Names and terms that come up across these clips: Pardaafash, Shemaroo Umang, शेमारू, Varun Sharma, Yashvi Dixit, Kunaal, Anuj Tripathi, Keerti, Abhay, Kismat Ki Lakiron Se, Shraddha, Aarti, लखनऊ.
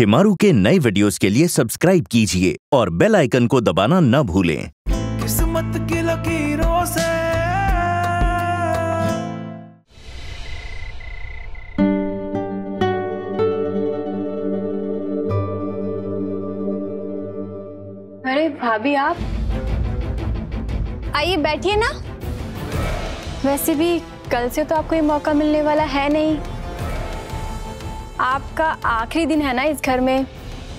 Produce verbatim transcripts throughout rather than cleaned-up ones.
शेमारू के नए वीडियोस के लिए सब्सक्राइब कीजिए और बेल आइकन को दबाना न भूलें। किस्मत की लकीरों से अरे भाभी आप आइए बैठिए ना। वैसे भी कल से तो आपको ये मौका मिलने वाला है नहीं, आपका आखिरी दिन है ना इस घर में,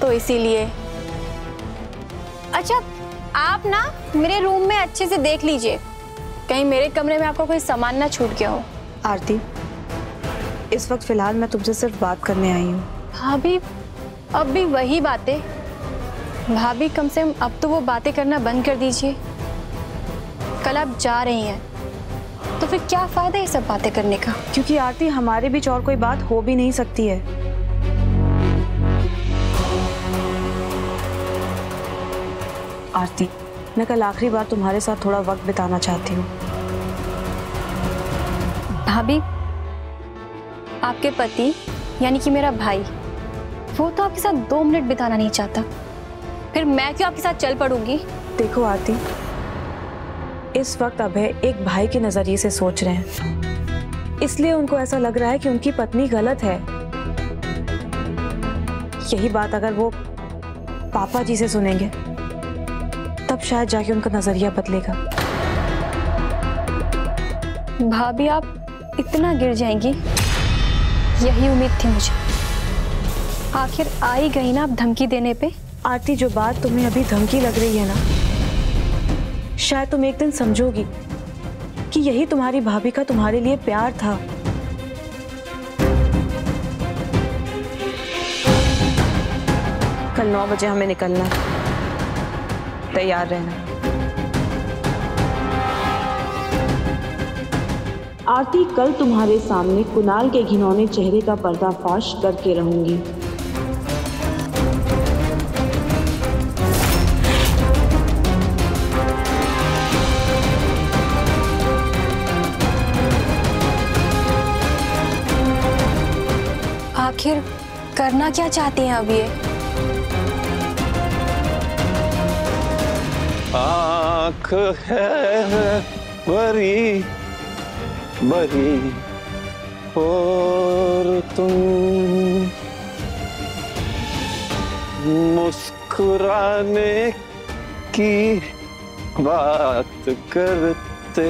तो इसीलिए। अच्छा आप ना मेरे रूम में अच्छे से देख लीजिए, कहीं मेरे कमरे में आपका कोई सामान ना छूट गया हो। आरती इस वक्त फिलहाल मैं तुमसे सिर्फ बात करने आई हूँ। भाभी अब भी वही बातें? भाभी कम से कम अब तो वो बातें करना बंद कर दीजिए। कल आप जा रही हैं तो फिर क्या फायदा ये सब बातें करने का? क्योंकि आरती हमारे बीच और कोई बात हो भी नहीं सकती है। आरती मैं कल आखिरी बार तुम्हारे साथ थोड़ा वक्त बिताना चाहती हूँ। भाभी आपके पति यानी कि मेरा भाई वो तो आपके साथ दो मिनट बिताना नहीं चाहता, फिर मैं क्यों आपके साथ चल पड़ूंगी? देखो आरती इस वक्त अभय एक भाई के नजरिए से सोच रहे हैं, इसलिए उनको ऐसा लग रहा है कि उनकी पत्नी गलत है। यही बात अगर वो पापा जी से सुनेंगे तब शायद जाके उनका नजरिया बदलेगा। भाभी आप इतना गिर जाएंगी, यही उम्मीद थी मुझे। आखिर आ ही गई ना आप धमकी देने पे। आरती जो बात तुम्हें अभी धमकी लग रही है ना, शायद तुम एक दिन समझोगी कि यही तुम्हारी भाभी का तुम्हारे लिए प्यार था। कल नौ बजे हमें निकलना है, तैयार रहना। आरती कल तुम्हारे सामने कुणाल के घिनौने चेहरे का पर्दाफाश करके रहूंगी। आखिर करना क्या चाहती हैं अब ये? आँख है बरी बरी और तुम मुस्कुराने की बात करते।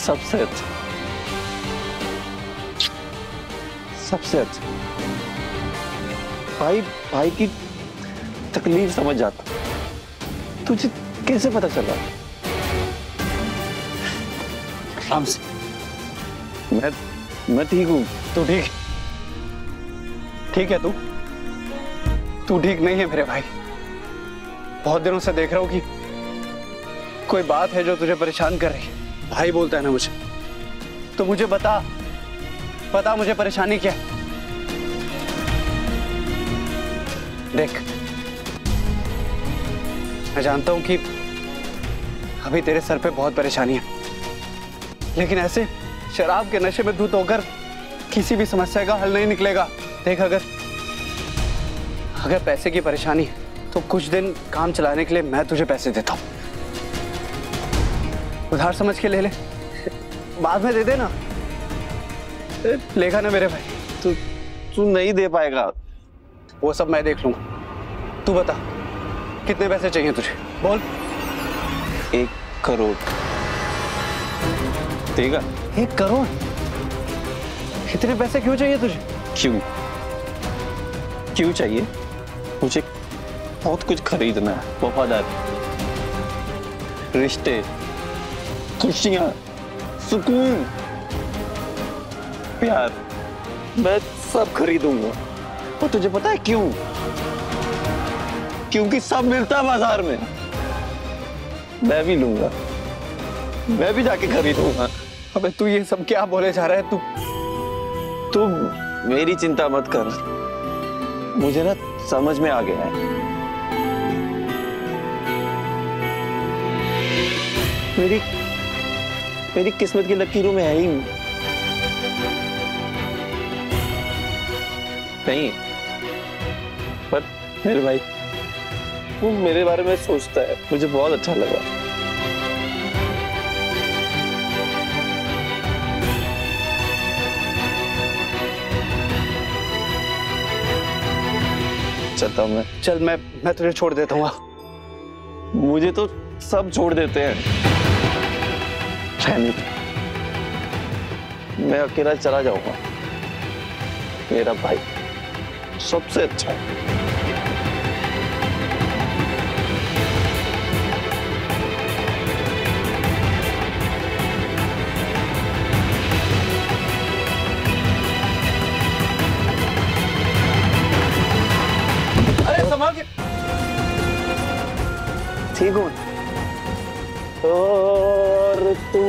सबसे अच्छा, सबसे अच्छा भाई। भाई की तकलीफ समझ जाता। तुझे कैसे पता चला? हम मैं मैं ठीक हूँ। तू ठीक ठीक है? तू तू ठीक नहीं है मेरे भाई। बहुत दिनों से देख रहा हूँ कि कोई बात है जो तुझे परेशान कर रही है। भाई बोलता है ना मुझे, तो मुझे बता बता मुझे परेशानी क्या है? देख मैं जानता हूं कि अभी तेरे सर पे बहुत परेशानी है, लेकिन ऐसे शराब के नशे में धुत होकर किसी भी समस्या का हल नहीं निकलेगा। देख अगर अगर पैसे की परेशानी है तो कुछ दिन काम चलाने के लिए मैं तुझे पैसे देता हूं, उधार समझ के ले ले, बाद में दे देना। लेगा ना मेरे भाई? तू तू नहीं दे पाएगा, वो सब मैं देख लूंगा। तू बता कितने पैसे चाहिए तुझे, बोल। एक करोड़। देगा? एक करोड़? इतने पैसे क्यों चाहिए तुझे? क्यों क्यों चाहिए? मुझे बहुत कुछ खरीदना है, वफादार। रिश्ते, खुशियां, सुकून, प्यार, मैं सब खरीदूंगा। और तुझे पता है क्यों? क्योंकि सब मिलता है बाजार में। मैं भी लूंगा, मैं भी जाके खरीदूंगा। अबे तू ये सब क्या बोले जा रहा है? तू तू मेरी चिंता मत कर, मुझे ना समझ में आ गया है। मेरी मेरी किस्मत की लकीरों में है ही नहीं, पर मेरे भाई वो मेरे बारे में सोचता है, मुझे बहुत अच्छा लगा। चलता हूँ मैं। चल मैं मैं तुझे छोड़ देता हूँ। मुझे तो सब छोड़ देते हैं। मैं अकेला चला जाऊंगा, मेरा भाई सबसे अच्छा है। अरे संभाल के, ठीक हो? और तू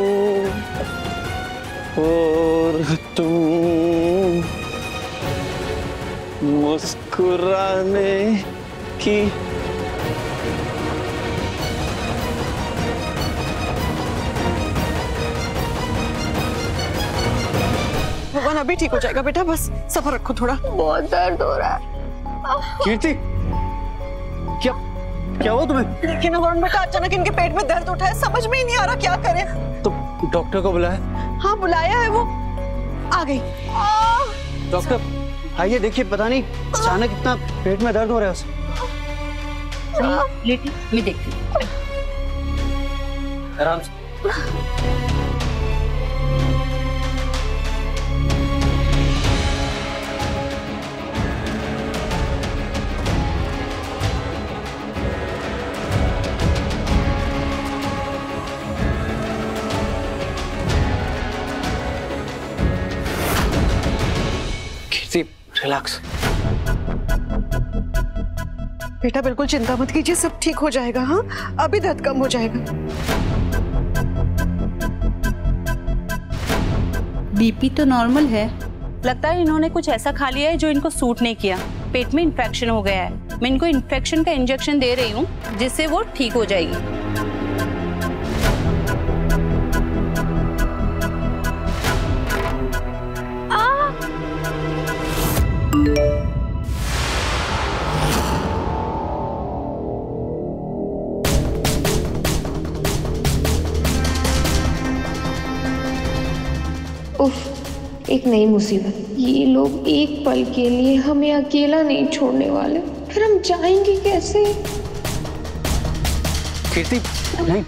और तू मुस्कुराने की भगवान, अभी ठीक हो जाएगा बेटा, बस सफर रखो थोड़ा। बहुत दर्द हो रहा है। कीर्ति, क्या क्या हुआ तुम्हें? लेकिन वरुण बेटा, अचानक इनके पेट में दर्द उठा है, समझ में ही नहीं आ रहा क्या करें। तो डॉक्टर को बुलाया? हाँ बुलाया है, वो आ गई। डॉक्टर आइए, देखिए, पता नहीं अचानक इतना पेट में दर्द हो रहा है उसे। लेटी, मैं देखती हूँ। आराम से। रिलैक्स बेटा, बिल्कुल चिंता मत कीजिए, सब ठीक हो जाएगा। हाँ, अभी दर्द कम हो जाएगा। बीपी तो नॉर्मल है। लगता है इन्होंने कुछ ऐसा खा लिया है जो इनको सूट नहीं किया। पेट में इन्फेक्शन हो गया है। मैं इनको इन्फेक्शन का इंजेक्शन दे रही हूँ, जिससे वो ठीक हो जाएगी। उफ, एक नई मुसीबत। ये लोग एक पल के लिए हमें अकेला नहीं छोड़ने वाले, फिर हम जाएंगे कैसे? कीर्ति नहीं,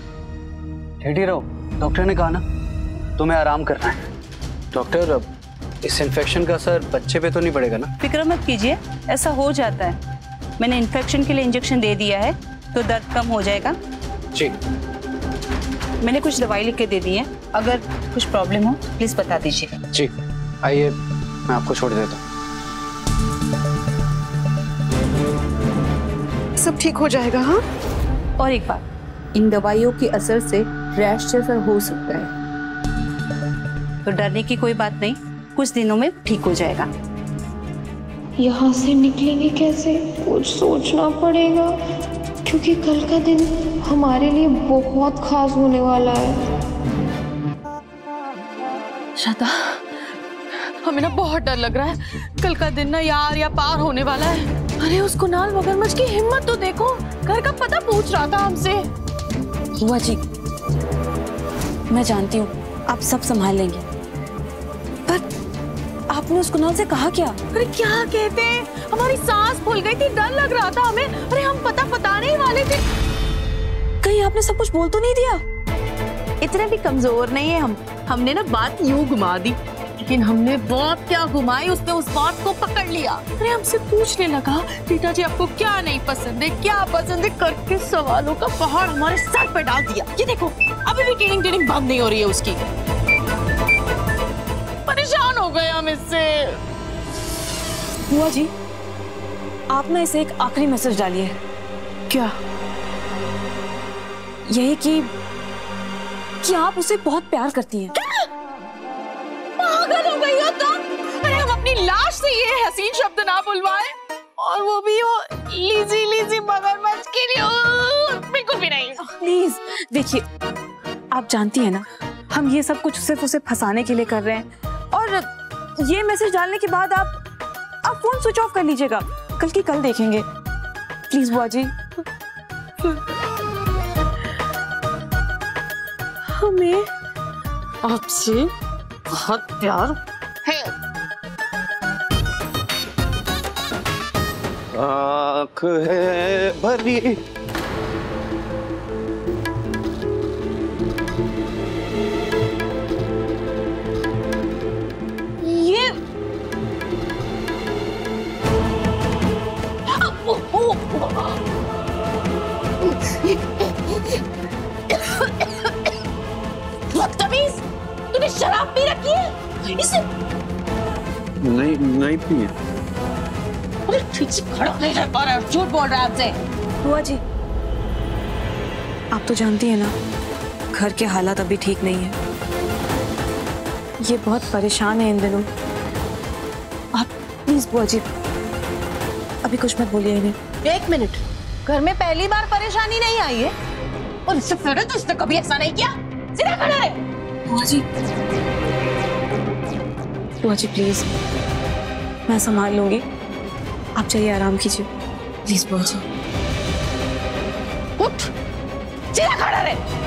रेडी रहो, डॉक्टर ने कहा ना तुम्हें आराम करना है। डॉक्टर, अब इस इन्फेक्शन का असर बच्चे पे तो नहीं पड़ेगा ना? फिक्र मत कीजिए, ऐसा हो जाता है। मैंने इन्फेक्शन के लिए इंजेक्शन दे दिया है, तो दर्द कम हो जाएगा जी। मैंने कुछ दवाई लिख के दे दी है, अगर कुछ प्रॉब्लम हो प्लीज बता दीजिएगा जी। आइए, मैं आपको छोड़ देता हूँ। सब ठीक हो जाएगा। हाँ, और एक बात, इन दवाइयों के असर से रैश जैसा हो सकता है, तो डरने की कोई बात नहीं, कुछ दिनों में ठीक हो जाएगा। यहाँ से निकलेंगे कैसे, कुछ सोचना पड़ेगा, क्योंकि कल का दिन हमारे लिए बहुत खास होने वाला है। श्रद्धा, हमें ना बहुत डर लग रहा है, कल का दिन ना यार या पार होने वाला है। अरे उस कुनाल मगरमच्छ की हिम्मत तो देखो, घर का पता पूछ रहा था हमसे। बुआ जी, मैं जानती हूँ आप सब संभाल लेंगे, पर आपने उस कुनाल से कहा क्या? अरे क्या कहते हैं, हमारी सांस फूल गई थी, डर लग रहा था हमें। अरे हम पता बताने ही वाले थे। कहीं आपने सब कुछ बोल तो नहीं दिया? इतने भी कमजोर नहीं है हम। हमने ना बात यूं घुमा दी। लेकिन हमने बहुत क्या घुमाई, उसने उस बात को पकड़ लिया। अरे हमसे पूछने लगा पिताजी आपको क्या नहीं पसंद है, क्या पसंद है, करके सवालों का पहाड़ हमारे सर पे डाल दिया। ये देखो अभी भी टीनिंग टीनिंग बंद नहीं हो रही है उसकी। परेशान हो गए हम इससे। बुआ जी आप ना इसे एक आखिरी मैसेज डालिए। क्या? यही कि कि आप उसे बहुत प्यार करती हैं। क्या? पागल हो गई हो तुम? अरे हम अपनी लाश से ये हसीन शब्द ना बुलवाए, और वो भी वो लीजी लीजी मगरमच्छ के लिए। बिल्कुल भी नहीं। प्लीज देखिए आप जानती हैं ना हम ये सब कुछ सिर्फ उसे फंसाने के लिए कर रहे हैं, और ये मैसेज डालने के बाद आप आप फोन स्विच ऑफ कर लीजिएगा, कल की कल देखेंगे। प्लीज बुआ जी हमें आपसे बहुत प्यार है। आँख है भरी तूने शराब पी रखी है? इसे नहीं नहीं पी है। अरे ठीक से खड़ा नहीं रह पा रहा है, झूठ बोल रहा है आपसे। बुआ जी आप तो जानती है ना घर के हालात अभी ठीक नहीं है, ये बहुत परेशान है इन दिनों। आप प्लीज बुआ जी अभी कुछ मत बोलिए इन्हें। एक मिनट, घर में पहली बार परेशानी नहीं आई है, और इससे पहले तो इसने कभी ऐसा नहीं किया। सीधा खड़ा रहे। बुआ जी बुआ जी प्लीज मैं संभाल लूंगी, आप चाहिए आराम कीजिए प्लीज बुआ जी। उठ, सीधा खड़ा रहे।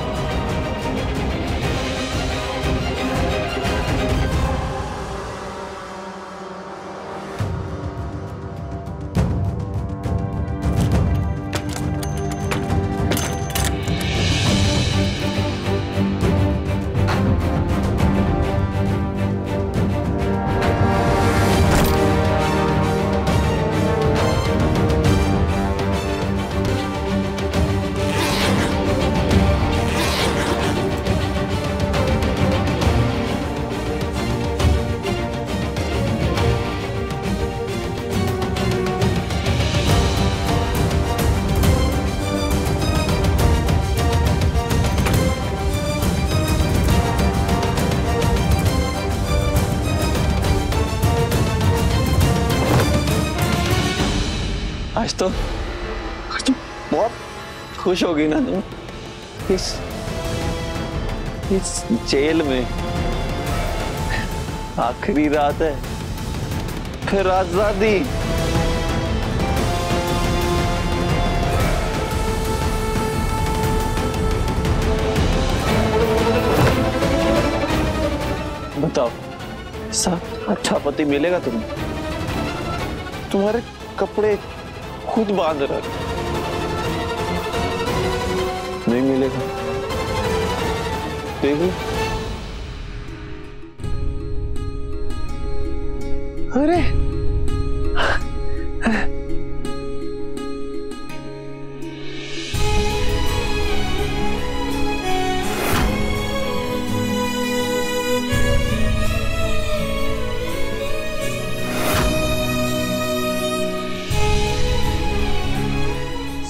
तो तुम बहुत खुश होगी ना तुम इस इस जेल में। आखिरी रात है, फिर आजादी। बताओ साथ अच्छा पति मिलेगा तुम्हें? तुम्हारे कपड़े खुद बांध रहा है। नहीं मिलेगा देखो। अरे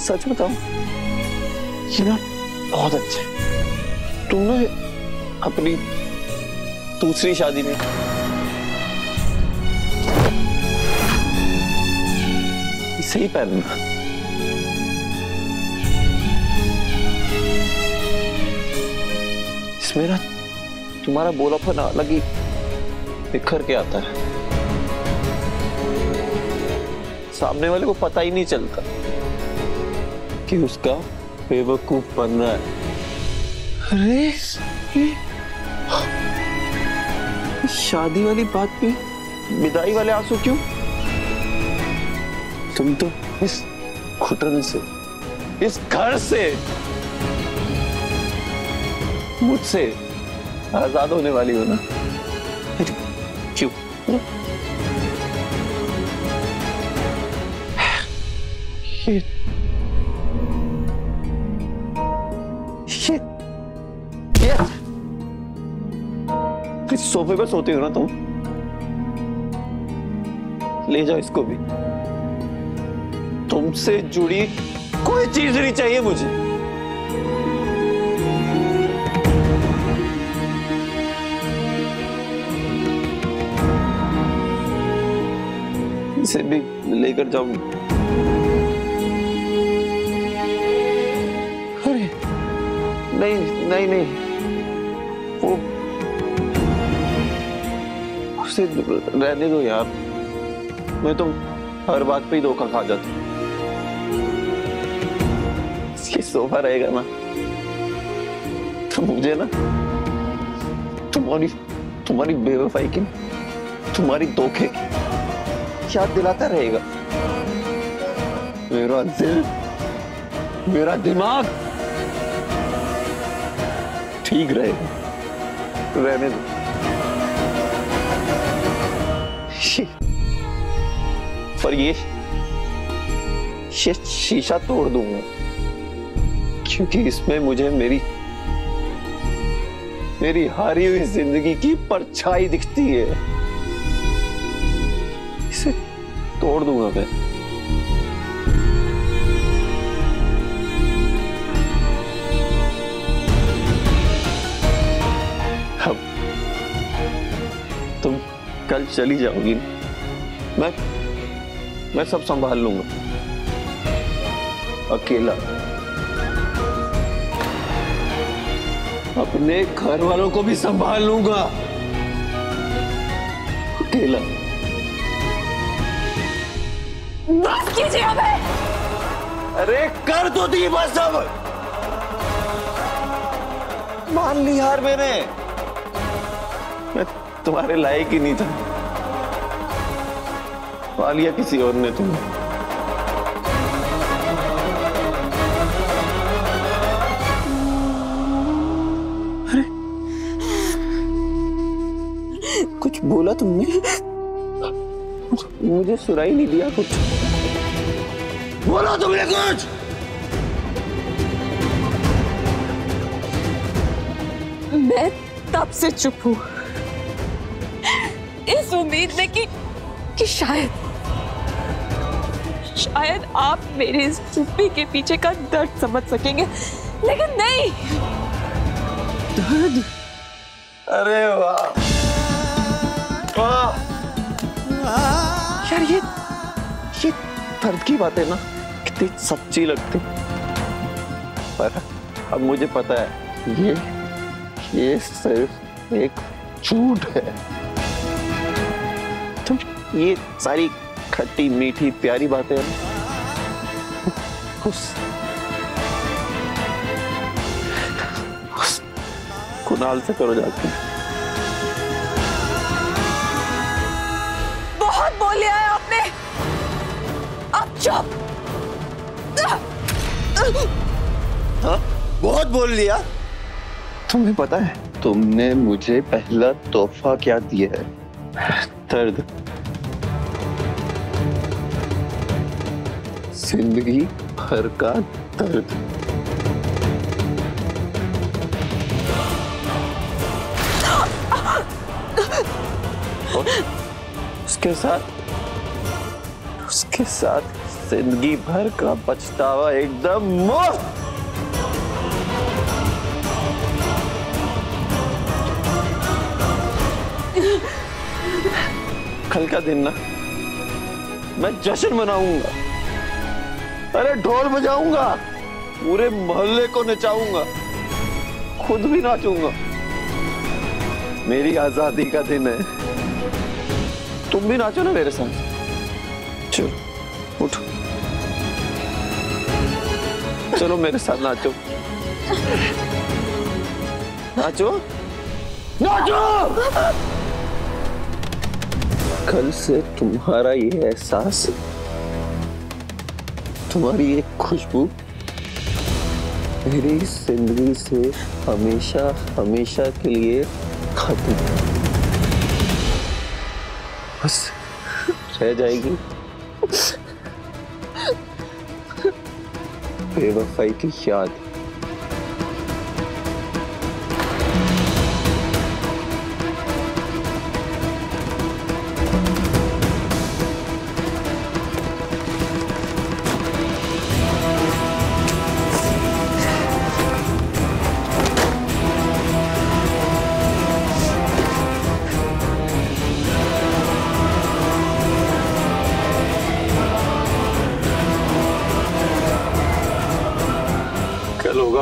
सच बताओ ये ना बहुत अच्छा है, तुमने अपनी दूसरी शादी में इसे ही पहनना। इसमें ना तुम्हारा बोलापन अलग ही बिखर के आता है, सामने वाले को पता ही नहीं चलता कि उसका बेवकूफ बन रहा है। अरे शादी वाली बात पे विदाई वाले आंसू क्यों? तुम तो इस घुटन से, इस घर से, मुझसे आजाद होने वाली हो ना? ये ये, ये। सोफे पर सोते हो ना तुम, ले जाओ इसको भी। तुमसे जुड़ी कोई चीज नहीं चाहिए मुझे। इसे भी लेकर जाऊंगी। अरे नहीं नहीं नहीं, वो उसे रहने दो यार। मैं तो हर बात पे ही धोखा खा जाती हूँ। इसके सोफा रहेगा ना तो मुझे ना तुम्हारी तुम्हारी बेवफाई की, तुम्हारी धोखे की याद दिलाता रहेगा। मेरा दिल, मेरा दिमाग ठीक रहेगा। रहने दो। पर ये, ये शीशा तोड़ दूंगा, क्योंकि इसमें मुझे मेरी मेरी हारी हुई जिंदगी की परछाई दिखती है। तोड़ दूंगा मैं। अब तुम कल चली जाओगी, मैं मैं सब संभाल लूंगा अकेला। अपने घर वालों को भी संभाल लूंगा अकेला। बस कीजिए अबे। अरे कर तो दी बस। अब मान ली हार मैंने। मैं तुम्हारे लायक ही नहीं था, पा लिया किसी और ने तुम्हें। अरे कुछ बोला तुमने, मुझे सुनाई नहीं दिया। कुछ बोलो तुमने कुछ। मैं तब से चुप हूं, इस उम्मीद में कि कि शायद शायद आप मेरे इस चुप्पी के पीछे का दर्द समझ सकेंगे, लेकिन नहीं। दर्द? अरे वाह वाह यार, ये ये दर्द की बातें ना कितनी सच्ची लगती। पर अब मुझे पता है ये ये सिर्फ एक झूठ है। तुम ये सारी खट्टी मीठी प्यारी बातें उस उस कुणाल से करो जाके। हाँ, बहुत बोल लिया। तुम्हें पता है तुमने मुझे पहला तोहफा क्या दिया है? दर्द। जिंदगी भर का दर्द। और उसके साथ उसके साथ जिंदगी भर का पछतावा एकदम मुफ्त। कल का दिन ना मैं जश्न मनाऊंगा। अरे ढोल बजाऊंगा, पूरे मोहल्ले को नचाऊंगा, खुद भी नाचूंगा। मेरी आजादी का दिन है, तुम भी नाचो ना मेरे साथ। चलो उठो, चलो मेरे साथ नाचो नाचो नाचो। कल से तुम्हारा ये एहसास, तुम्हारी ये खुशबू मेरी जिंदगी से हमेशा हमेशा के लिए खत्म। बस रह जाएगी बेवफाई की याद।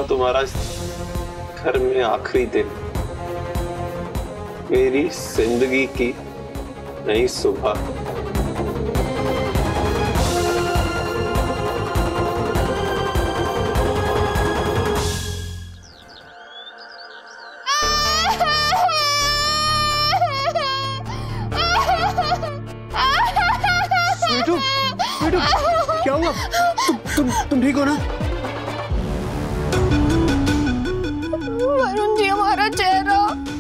तुम्हारा घर में आखिरी दिन, मेरी जिंदगी की नई सुबह। क्या हुआ? तुम तुम तुम ठीक हो ना?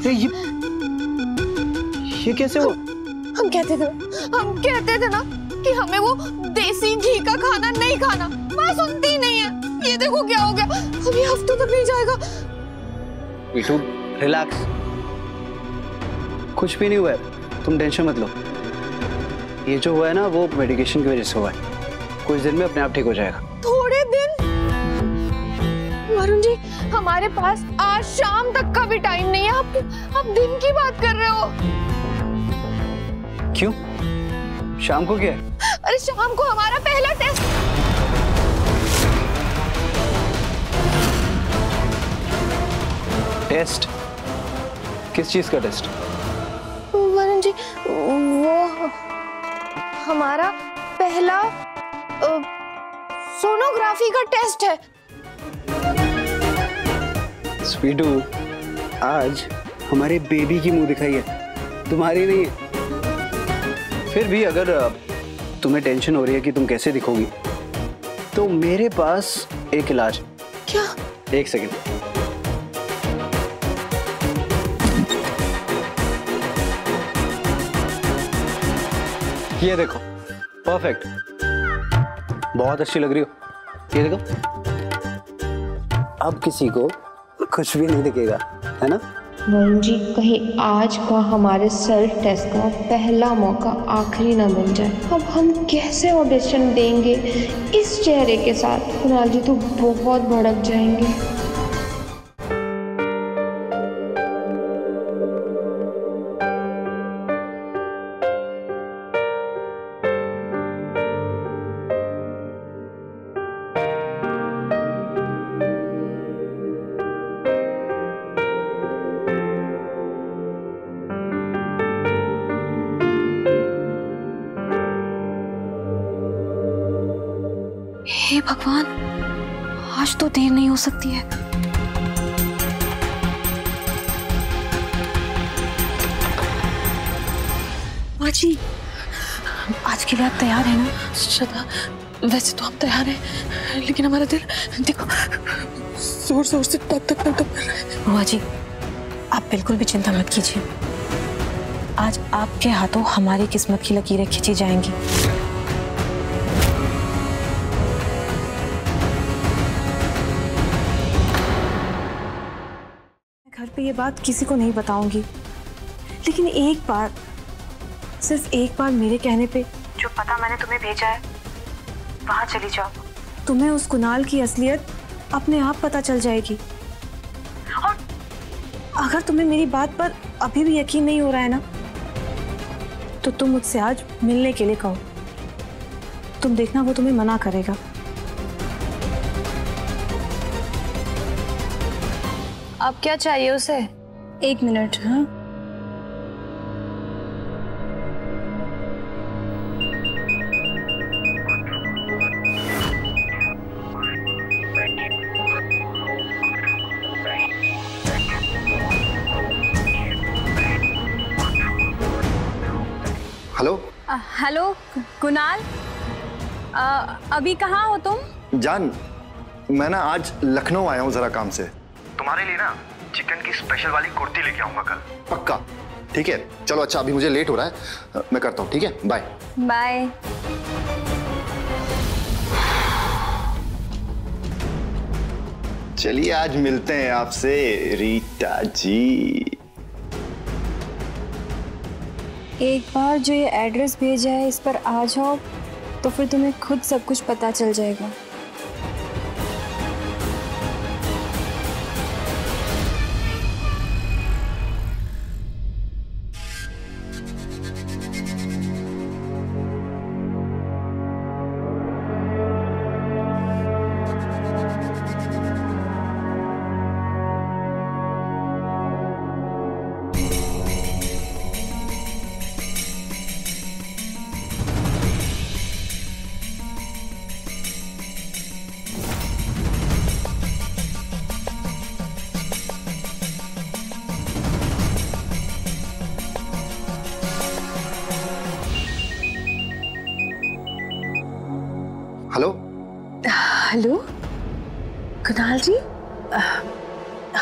ये ये कैसे हुआ? हम कहते थे हम कहते थे ना कि हमें वो देसी घी का खाना नहीं खाना, माँ सुनती नहीं है। ये देखो क्या हो गया, अभी हफ्तों तक नहीं जाएगा। मीठू रिलैक्स, कुछ भी नहीं हुआ है, तुम टेंशन मत लो। ये जो हुआ है ना वो मेडिकेशन की वजह से हुआ है, कुछ दिन में अपने आप ठीक हो जाएगा। थोड़े दिन? वरुण जी हमारे पास आज शाम तक का भी टाइम नहीं है, आप आप दिन की बात कर रहे हो। क्यों? शाम को क्या है? अरे शाम को हमारा पहला टेस्ट। टेस्ट? किस चीज का टेस्ट? वरुण जी वो हमारा पहला सोनोग्राफी का टेस्ट है। स्वीटू, आज हमारे बेबी की मुंह दिखाई है, तुम्हारी नहीं है। फिर भी अगर तुम्हें टेंशन हो रही है कि तुम कैसे दिखोगी, तो मेरे पास एक इलाज। क्या? एक सेकेंड। ये देखो, परफेक्ट, बहुत अच्छी लग रही हो। ये देखो, अब किसी को कुछ भी नहीं दिखेगा, है ना? वरुण जी कहीं आज का हमारे सेल्फ टेस्ट का पहला मौका आखिरी ना बन जाए। अब हम कैसे ऑडिशन देंगे इस चेहरे के साथ? कुणाल जी तो बहुत भड़क जाएंगे। हे भगवान, आज तो देर नहीं हो सकती है। माँ जी, आज के लिए आप तैयार हैं ना? श्रद्धा, वैसे तो हम तैयार हैं, लेकिन हमारा दिल देखो जोर जोर से तब तक तब तक कर रहा है। बुआ जी आप बिल्कुल भी चिंता मत कीजिए, आज आपके हाथों हमारी किस्मत की लकीरें खींची जाएंगी। ये बात किसी को नहीं बताऊंगी, लेकिन एक बार, सिर्फ एक बार मेरे कहने पे जो पता मैंने तुम्हें भेजा है वहां चली जाओ। तुम्हें उस कुणाल की असलियत अपने आप पता चल जाएगी। और अगर तुम्हें मेरी बात पर अभी भी यकीन नहीं हो रहा है ना, तो तुम मुझसे आज मिलने के लिए कहो, तुम देखना वो तुम्हें मना करेगा। अब क्या चाहिए उसे? एक मिनट। हाँ, हेलो हेलो कुणाल, अभी कहाँ हो तुम? जान, मैं ना आज लखनऊ आया हूँ जरा काम से। तुम्हारे लिए ना चिकन की स्पेशल वाली कुर्ती लेके आऊंगा कल। पक्का? ठीक है चलो। अच्छा अभी मुझे लेट हो रहा है, मैं करता हूँ, ठीक है बाय बाय। चलिए आज मिलते हैं आपसे रीता जी। एक बार जो ये एड्रेस भेजा है इस पर आ जाओ तो फिर तुम्हें खुद सब कुछ पता चल जाएगा। हेलो हेलो कुणाल जी, आ,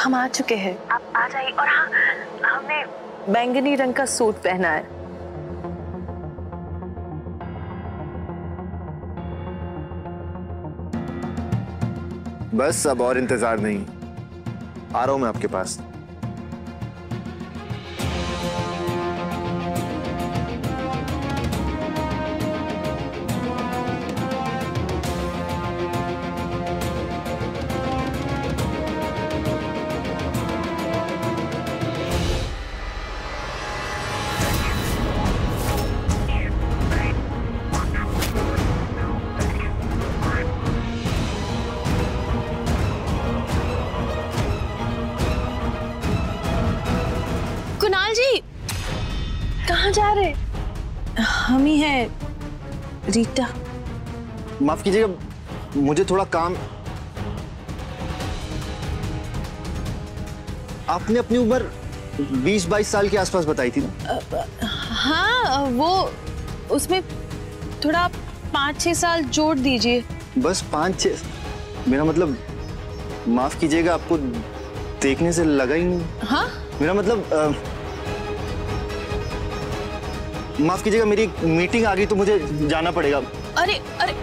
हम आ चुके हैं, आप आ जाइए। और हाँ, हमने बैंगनी रंग का सूट पहना है। बस अब और इंतजार नहीं, आ रहा हूं मैं आपके पास। जा रहे हम ही हैं रीता। माफ कीजिएगा मुझे थोड़ा काम। आपने अपनी उम्र बीस बाईस साल के आसपास बताई थी ना? हाँ वो उसमें थोड़ा पाँच छः साल जोड़ दीजिए। बस पाँच छः? मेरा मतलब माफ कीजिएगा आपको देखने से लगा ही नहीं। हाँ मेरा मतलब आ, माफ कीजिएगा मेरी एक मीटिंग आ गई तो मुझे जाना पड़ेगा। अरे अरे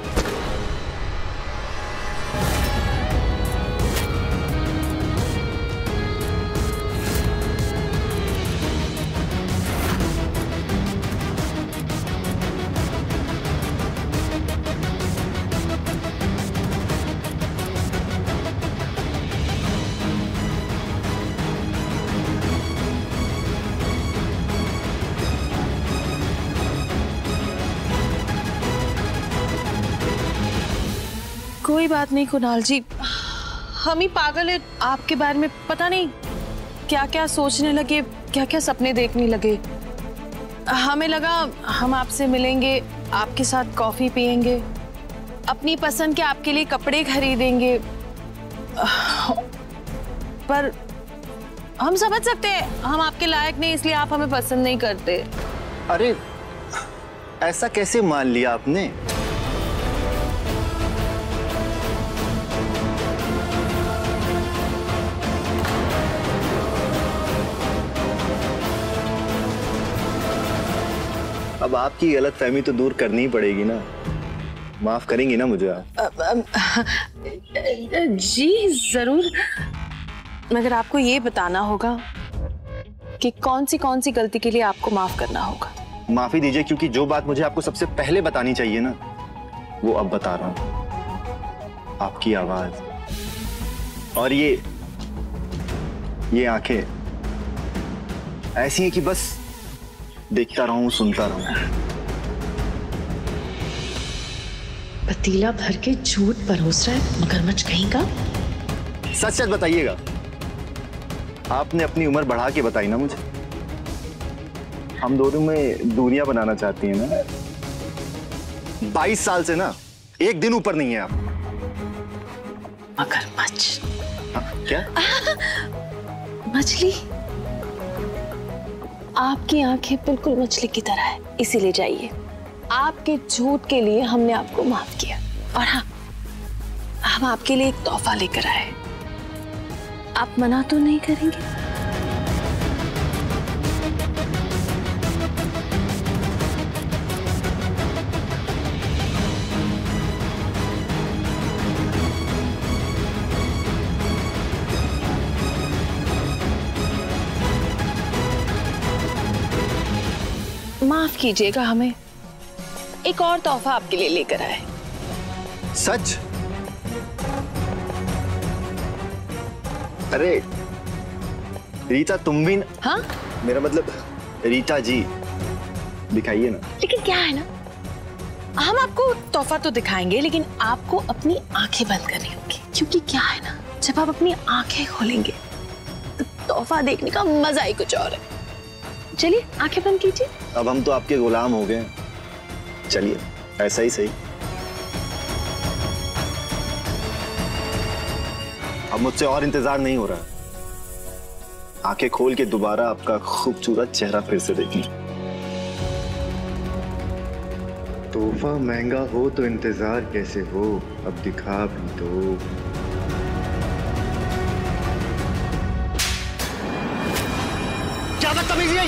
कोई बात नहीं कुणाल जी, हम ही पागल हैं आपके बारे में। पता नहीं क्या क्या सोचने लगे, क्या क्या सपने देखने लगे। हमें लगा हम आपसे मिलेंगे, आपके साथ कॉफ़ी पियेंगे, अपनी पसंद के आपके लिए कपड़े खरीदेंगे, पर हम समझ सकते हैं हम आपके लायक नहीं, इसलिए आप हमें पसंद नहीं करते। अरे ऐसा कैसे मान लिया आपने? अब आपकी गलत फहमी तो दूर करनी ही पड़ेगी ना, माफ करेंगी ना मुझे आप? अब, अब, जी जरूर, मगर आपको ये बताना होगा कि कौन सी कौन सी गलती के लिए आपको माफ करना होगा। माफी दीजिए क्योंकि जो बात मुझे आपको सबसे पहले बतानी चाहिए ना वो अब बता रहा हूँ। आपकी आवाज और ये ये आंखें ऐसी हैं कि बस देखता रहूं, सुनता रहूं। पतीला भर के झूठ परोस रहा है मगरमच्छ कहीं का। सच सच बताइएगा, आपने अपनी उम्र बढ़ा के बताई ना मुझे। हम दोनों में दूरियां बनाना चाहती हैं ना? बाईस साल से ना एक दिन ऊपर नहीं है आप। मगरमच्छ? क्या मछली? आपकी आंखें बिल्कुल मछली की तरह है, इसीलिए जाइए। आपके झूठ के लिए हमने आपको माफ किया। और हाँ, हम आपके लिए एक तोहफा लेकर आए, आप मना तो नहीं करेंगे? माफ कीजिएगा, हमें एक और तोहफा आपके लिए लेकर आए। सच? अरे रीता तुम भी न... हाँ? मेरा मतलब रीता जी, दिखाइए ना। लेकिन क्या है ना, हम आपको तोहफा तो दिखाएंगे लेकिन आपको अपनी आंखें बंद करनी होगी, क्योंकि क्या है ना, जब आप अपनी आंखें खोलेंगे तो तोहफा देखने का मजा ही कुछ और है। चलिए आंखें बंद कीजिए। अब हम तो आपके गुलाम हो गए। चलिए ऐसा ही सही। अब मुझसे और इंतजार नहीं हो रहा, आंखें खोल के दोबारा आपका खूबसूरत चेहरा फिर से देखिए। तोहफा महंगा हो तो इंतजार कैसे हो, अब दिखा भी दो। क्या बदतमीजी है?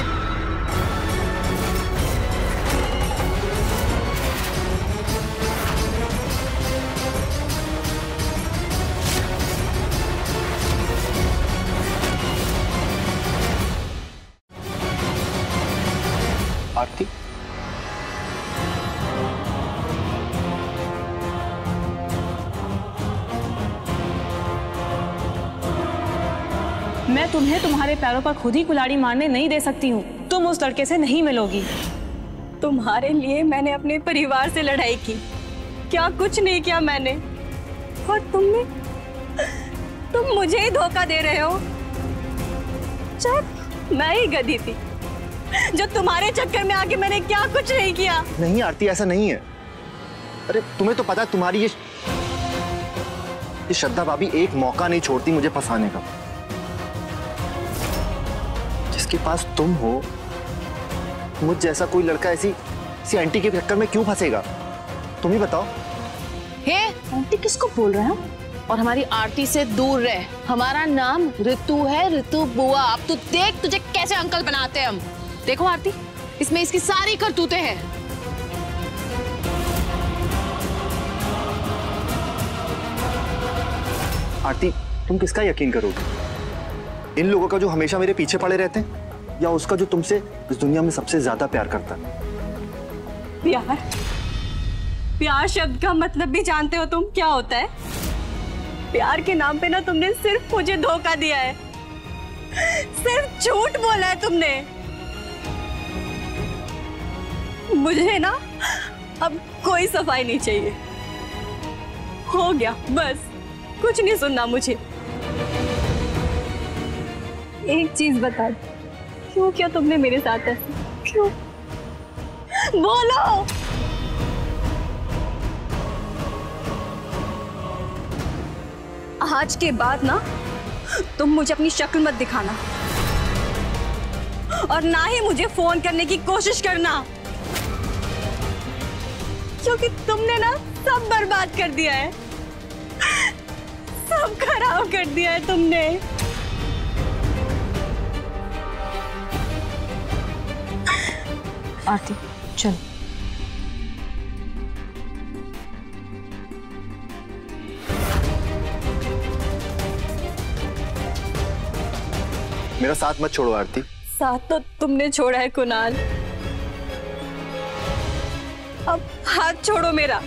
आरती, मैं तुम्हें तुम्हारे पैरों पर खुद ही कुल्हाड़ी मारने नहीं दे सकती हूँ। तुम उस लड़के से नहीं मिलोगी। तुम्हारे लिए मैंने अपने परिवार से लड़ाई की, क्या कुछ नहीं किया मैंने, और तुमने तुम मुझे ही धोखा दे रहे हो। शायद मैं ही गधी थी जो तुम्हारे चक्कर में आके मैंने क्या कुछ नहीं किया। नहीं आरती, ऐसा नहीं है। अरे तुम्हें तो पता, तुम्हारी ये, ये श्रद्धा भाभी एक मौका नहीं छोड़ती मुझे फंसाने का। जिसके पास तुम हो, मुझ जैसा कोई लड़का ऐसी ऐसी आंटी के चक्कर में क्यों फंसेगा? तुम ही बताओ। हे, आंटी किसको बोल रहे हो? और हमारी आरती से दूर रहे। हमारा नाम ऋतु है, ऋतु बुआ। आप तो देख तुझे कैसे अंकल बनाते हैं हम। देखो आरती, इसमें इसकी सारी करतूतें हैं। आरती, तुम किसका यकीन करोगे? इन लोगों का जो हमेशा मेरे पीछे पड़े रहते हैं, या उसका जो तुमसे इस दुनिया में सबसे ज्यादा प्यार करता है? प्यार? प्यार शब्द का मतलब भी जानते हो तुम क्या होता है? प्यार के नाम पे ना तुमने सिर्फ मुझे धोखा दिया है, सिर्फ झूठ बोला है तुमने मुझे। ना अब कोई सफाई नहीं चाहिए, हो गया बस, कुछ नहीं सुनना मुझे। एक चीज बता, क्यों क्या तुमने मेरे साथ ऐसा क्यों? बोलो। आज के बाद ना तुम मुझे अपनी शक्ल मत दिखाना, और ना ही मुझे फोन करने की कोशिश करना, क्योंकि तुमने ना सब बर्बाद कर दिया है, सब खराब कर दिया है तुमने। आरती चल। मेरा साथ मत छोड़ो आरती। साथ तो तुमने छोड़ा है कुणाल, अब हाथ छोड़ो मेरा,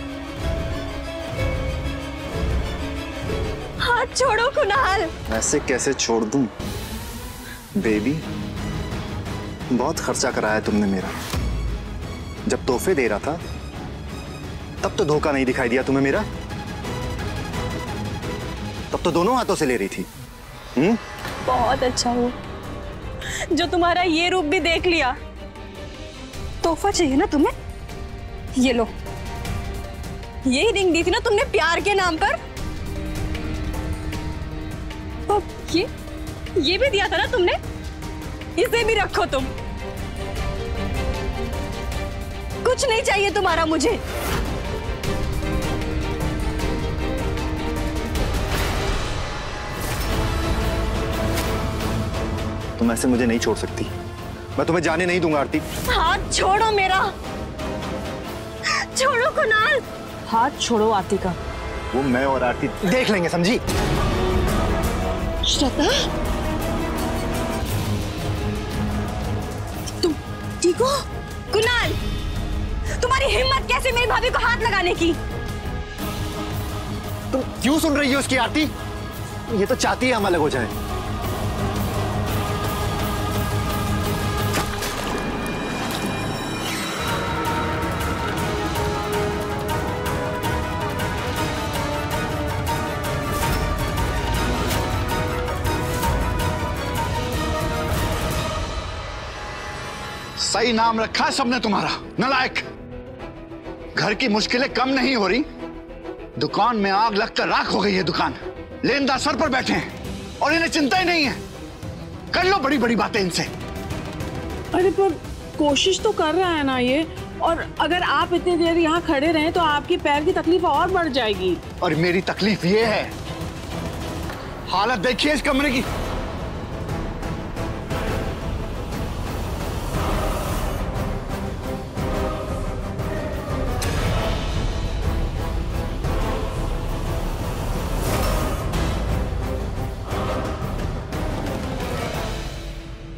हाथ छोड़ो कुणाल। ऐसे कैसे छोड़ दूं? बेबी, बहुत खर्चा कराया तुमने मेरा। जब तोहफे दे रहा था तब तो धोखा नहीं दिखाई दिया तुम्हें मेरा, तब तो दोनों हाथों से ले रही थी। हम्म? बहुत अच्छा हुआ जो तुम्हारा ये रूप भी देख लिया। तोहफा चाहिए ना तुम्हें? ये लो, यही रिंग दी थी ना तुमने प्यार के नाम पर, तो ये ये भी दिया था ना तुमने, इसे भी रखो तुम। कुछ नहीं चाहिए तुम्हारा मुझे। तुम ऐसे मुझे नहीं छोड़ सकती, मैं तुम्हें जाने नहीं दूंगा आरती। हाथ छोड़ो मेरा, छोड़ो कुणाल। हाथ छोड़ो आरती का। वो मैं और आरती देख लेंगे, समझी? श्रद्धा, तुम ठीक हो? कुणाल सोचे मेरी भाभी को हाथ लगाने की। तुम क्यों सुन रही हो उसकी आरती? ये तो चाहती है हम अलग हो जाएं। सही नाम रखा सबने तुम्हारा, नालायक। घर की मुश्किलें कम नहीं हो रही, दुकान में आग लगकर राख हो गई है। दुकान लेनदार सर पर बैठे हैं और इन्हें चिंता ही नहीं है। कर लो बड़ी बड़ी बातें इनसे। अरे पर कोशिश तो कर रहा है ना ये, और अगर आप इतनी देर यहाँ खड़े रहे तो आपकी पैर की तकलीफ और बढ़ जाएगी। और मेरी तकलीफ ये है, हालत देखिए इस कमरे की।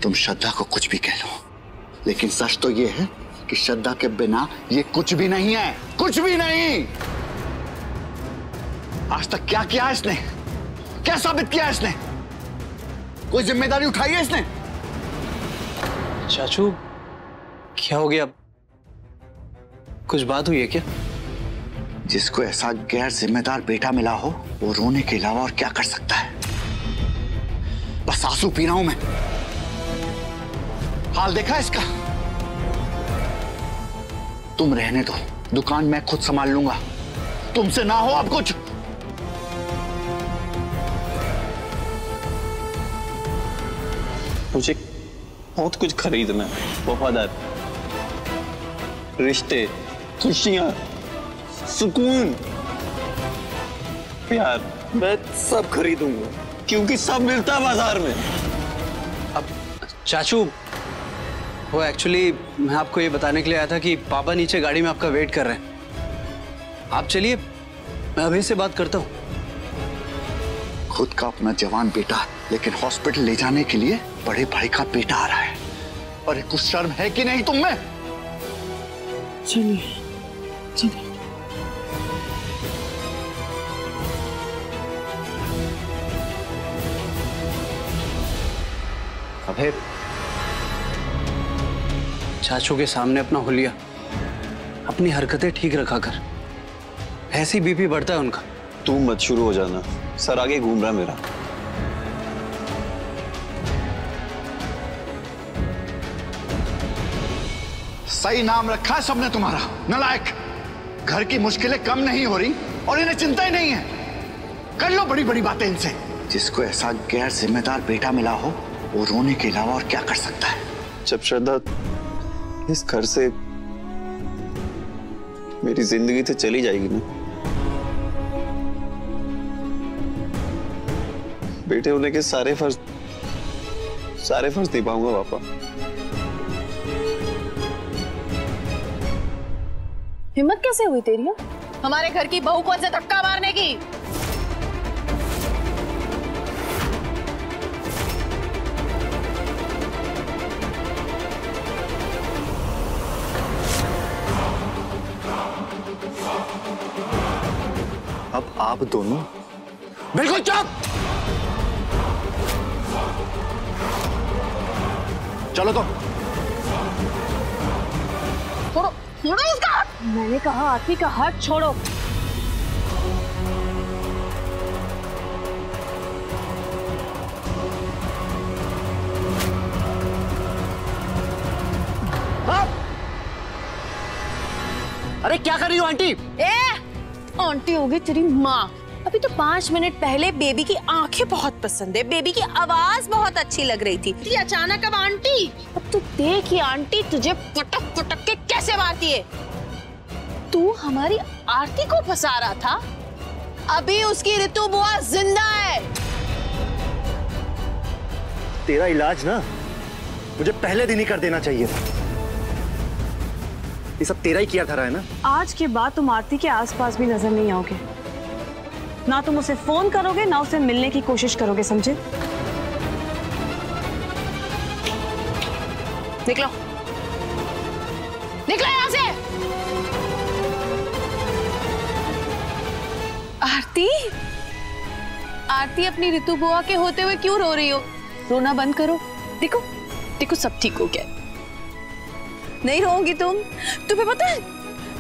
तुम श्रद्धा को कुछ भी कह लो, लेकिन सच तो ये है कि श्रद्धा के बिना ये कुछ भी नहीं है, कुछ भी नहीं। आज तक क्या किया इसने, क्या साबित किया इसने? कोई जिम्मेदारी उठाई है इसने? चाचू क्या हो गया, कुछ बात हुई है क्या? जिसको ऐसा गैर जिम्मेदार बेटा मिला हो वो रोने के अलावा और क्या कर सकता है? बस आंसू पी रहा हूं मैं। हाल देखा इसका? तुम रहने दो, दुकान मैं खुद संभाल लूंगा, तुमसे ना हो अब कुछ। मुझे बहुत कुछ खरीदना है, वफादार रिश्ते, खुशियां, सुकून, प्यार, मैं सब खरीदूंगा क्योंकि सब मिलता है बाजार में। अब चाचू वो एक्चुअली मैं आपको ये बताने के लिए आया था कि पापा नीचे गाड़ी में आपका वेट कर रहे हैं। आप चलिए, मैं अभय से बात करता हूँ। खुद का अपना जवान बेटा लेकिन हॉस्पिटल ले जाने के लिए बड़े भाई का बेटा आ रहा है, और कुछ शर्म है कि नहीं तुम में? चलिए चलिए। अभय, चाचू के सामने अपना हुलिया, अपनी हरकतें ठीक रखा कर, ऐसी बीपी बढ़ता है उनका। तू मत शुरू हो जाना, सर आगे घूम रहा मेरा। सही नाम रखा सबने तुम्हारा, नालायक। घर की मुश्किलें कम नहीं हो रही और इन्हें चिंता ही नहीं है। कर लो बड़ी बड़ी बातें इनसे। जिसको ऐसा गैर जिम्मेदार बेटा मिला हो वो रोने के अलावा और क्या कर सकता है? जब श्रद्धा इस घर से मेरी जिंदगी तो चली जाएगी ना, बेटे होने के सारे फर्ज सारे फर्ज निभाऊंगा पापा। हिम्मत कैसे हुई तेरी हमारे घर की बहू को ऐसे धक्का मारने की? अब आप दोनों बिल्कुल चुप। चलो तो छोड़ो, छोड़ो इसका। मैंने कहा आरती का हाथ छोड़ो। अरे क्या कर रही हो आंटी? ए आंटी होगी तेरी माँ। अभी तो पांच मिनट पहले बेबी की आंखें बहुत पसंद है, बेबी की आवाज बहुत अच्छी लग रही थी, अचानक अब आंटी। अब तू देख ये आंटी तुझे पटक पटक के कैसे मारती है। तू हमारी आरती को फंसा रहा था, अभी उसकी रितु बुआ जिंदा है। तेरा इलाज ना मुझे पहले दिन ही कर देना चाहिए था, ये सब तेरा ही किया था रहा है ना। आज के बाद तुम आरती के आसपास भी नजर नहीं आओगे, ना तुम उसे फोन करोगे ना उसे मिलने की कोशिश करोगे, समझे? निकलो निकलो यहाँ से। आरती, आरती अपनी ऋतु बुआ के होते हुए क्यों रो रही हो? रोना बंद करो। देखो देखो सब ठीक हो गया। नहीं रोगी तुम। तुम्हें पता है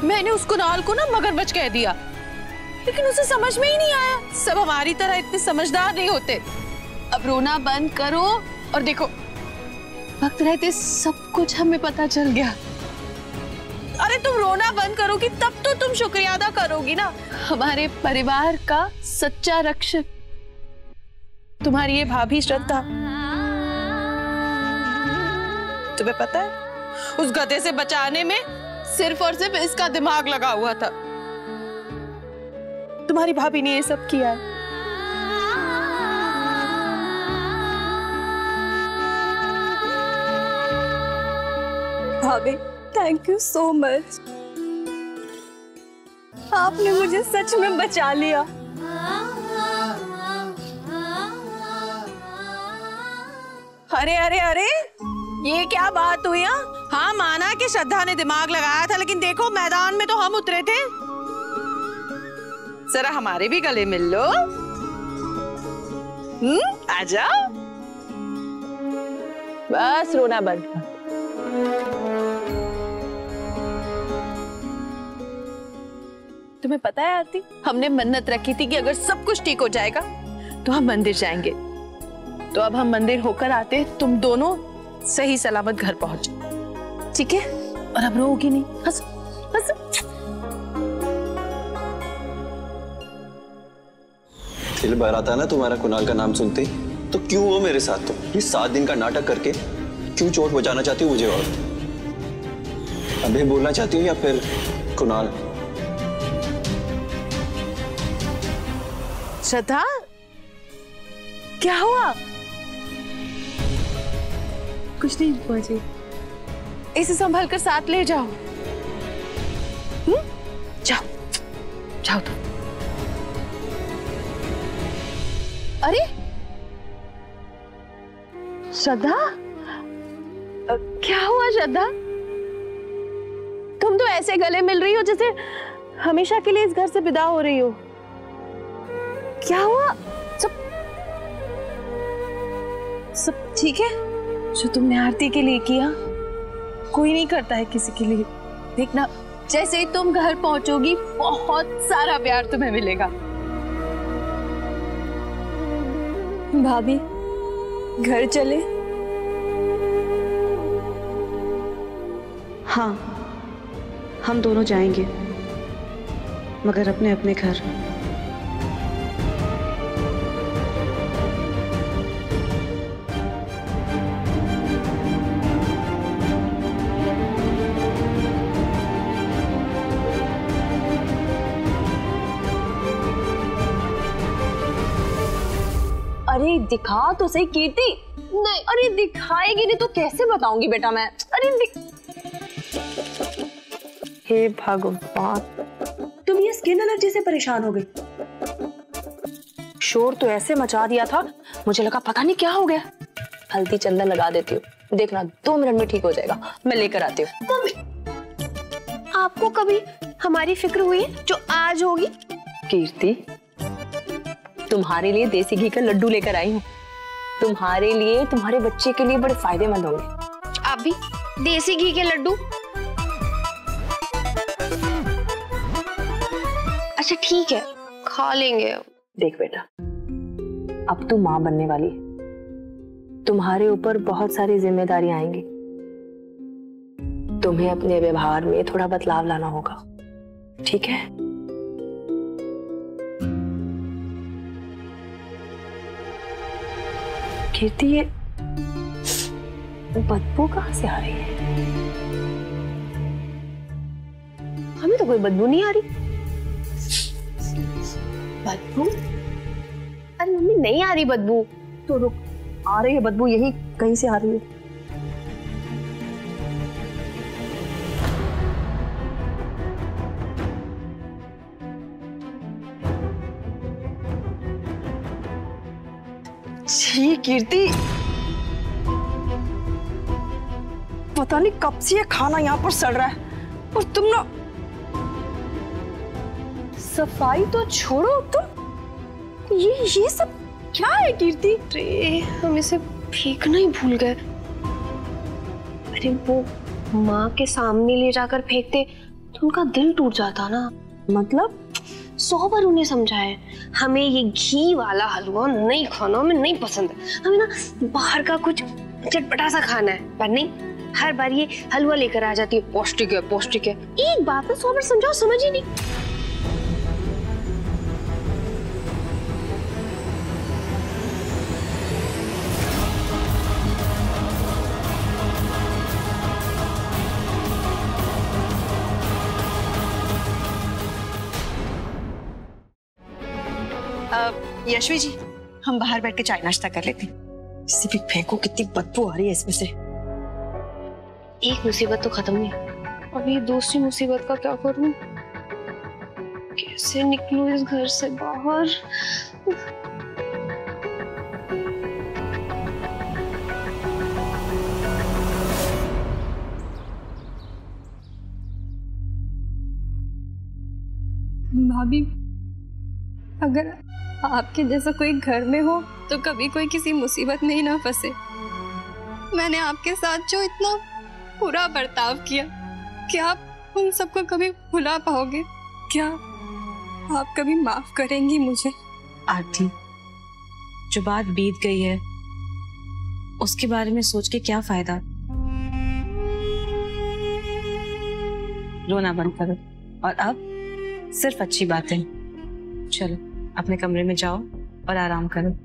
मैंने उस कुणाल को ना मगरमच्छ कह दिया, लेकिन उसे समझ में ही नहीं आया। सब हमारी तरह इतने समझदार नहीं होते। अब रोना बंद करो और देखो वक्त रहते सब कुछ हमें पता चल गया। अरे तुम रोना बंद करोगी तब तो तुम शुक्रिया अदा करोगी ना हमारे परिवार का सच्चा रक्षक तुम्हारी ये भाभी श्रद्धा। तुम्हें पता है उस गधे से बचाने में सिर्फ और सिर्फ इसका दिमाग लगा हुआ था। तुम्हारी भाभी ने ये सब किया है। भाभी थैंक यू सो मच, आपने मुझे सच में बचा लिया। अरे अरे अरे ये क्या बात हुई? हाँ माना कि श्रद्धा ने दिमाग लगाया था, लेकिन देखो मैदान में तो हम उतरे थे। जरा हमारे भी गले मिल लो। हम्म आ जाओ। बस रोना बंद कर। तुम्हें पता है आरती, हमने मन्नत रखी थी कि अगर सब कुछ ठीक हो जाएगा तो हम मंदिर जाएंगे। तो अब हम मंदिर होकर आते, तुम दोनों सही सलामत घर पहुंच, ठीक है? और अब रोगी नहीं, हंस हंस। दिल भर आता है ना तुम्हारा कुणाल का नाम सुनते ही, तो क्यों हो मेरे साथ? तो ये सात दिन का नाटक करके क्यों चोट बचाना चाहती हो मुझे? और अभी बोलना चाहती हो या फिर कुणाल? श्रद्धा क्या हुआ? कुछ नहीं बुआ जी, इसे संभाल कर साथ ले जाओ। हम्म जाओ जाओ तुम। अरे श्रद्धा क्या हुआ? श्रद्धा तुम तो ऐसे गले मिल रही हो जैसे हमेशा के लिए इस घर से विदा हो रही हो। क्या हुआ? सब सब ठीक है? जो तुमने आरती के लिए किया कोई नहीं करता है किसी के लिए। देखना जैसे ही तुम घर पहुंचोगी बहुत सारा प्यार तुम्हें मिलेगा। भाभी घर चले? हाँ हम दोनों जाएंगे, मगर अपने अपने घर। अरे दिखा तो सही कीर्ति। नहीं अरे दिखाएगी नहीं तो कैसे बताऊंगी बेटा मैं। अरे हे भगवान, तुम ये स्किन एलर्जी से परेशान हो गई। शोर तो ऐसे मचा दिया था मुझे लगा पता नहीं क्या हो गया। हल्दी चंदन लगा देती हूँ, देखना दो मिनट में ठीक हो जाएगा। मैं लेकर आती हूँ। आपको कभी हमारी फिक्र हुई है जो आज होगी? कीर्ति तुम्हारे लिए देसी घी का लड्डू लेकर आई हूँ, तुम्हारे लिए, तुम्हारे बच्चे के लिए बड़े फायदेमंद होंगे। आप भी देसी घी के लड्डू? अच्छा ठीक है खा लेंगे। देख बेटा अब तू माँ बनने वाली है, तुम्हारे ऊपर बहुत सारी जिम्मेदारियां आएंगी। तुम्हें अपने व्यवहार में थोड़ा बदलाव लाना होगा, ठीक है? कीर्ति ये बदबू कहाँ से आ रही है? हमें तो कोई बदबू नहीं आ रही। बदबू? अरे मम्मी नहीं आ रही बदबू। तो रुक, आ रही है बदबू, यही कहीं से आ रही है। छी कीर्ति, पता नहीं कब से ये खाना यहाँ पर सड़ रहा है और तुम ना सफाई तो छोड़ो तुम, ये ये सब क्या है कीर्ति? अरे हम इसे फेंकना ही भूल गए। अरे वो माँ के सामने ले जाकर फेंकते तो उनका दिल टूट जाता ना। मतलब सौ बार उन्हें समझाए हमें ये घी वाला हलवा नहीं खाना, हमें नहीं पसंद है, हमें ना बाहर का कुछ चटपटा सा खाना है, पर नहीं, हर बार ये हलवा लेकर आ जाती है, पौष्टिक है पौष्टिक है। एक बात ना सौ बार समझाओ, समझ ही नहीं। यशवी जी, हम बाहर बैठ के चाय नाश्ता कर लेते हैं। इसे भी फेंको, कितनी बदबू आ रही है इसमें से। एक मुसीबत तो खत्म नहीं, अब ये दूसरी मुसीबत का क्या करूं? कैसे निकलूं इस घर से बाहर? भाभी, अगर आपके जैसा कोई घर में हो तो कभी कोई किसी मुसीबत में ही ना फंसे। मैंने आपके साथ जो इतना बुरा बर्ताव किया, क्या आप उन सबको कभी भुला पाओगे? क्या आप कभी माफ करेंगी मुझे? आरती, जो बात बीत गई है उसके बारे में सोच के क्या फायदा। रोना बंद करो और अब सिर्फ अच्छी बातें। चलो अपने कमरे में जाओ और आराम करो।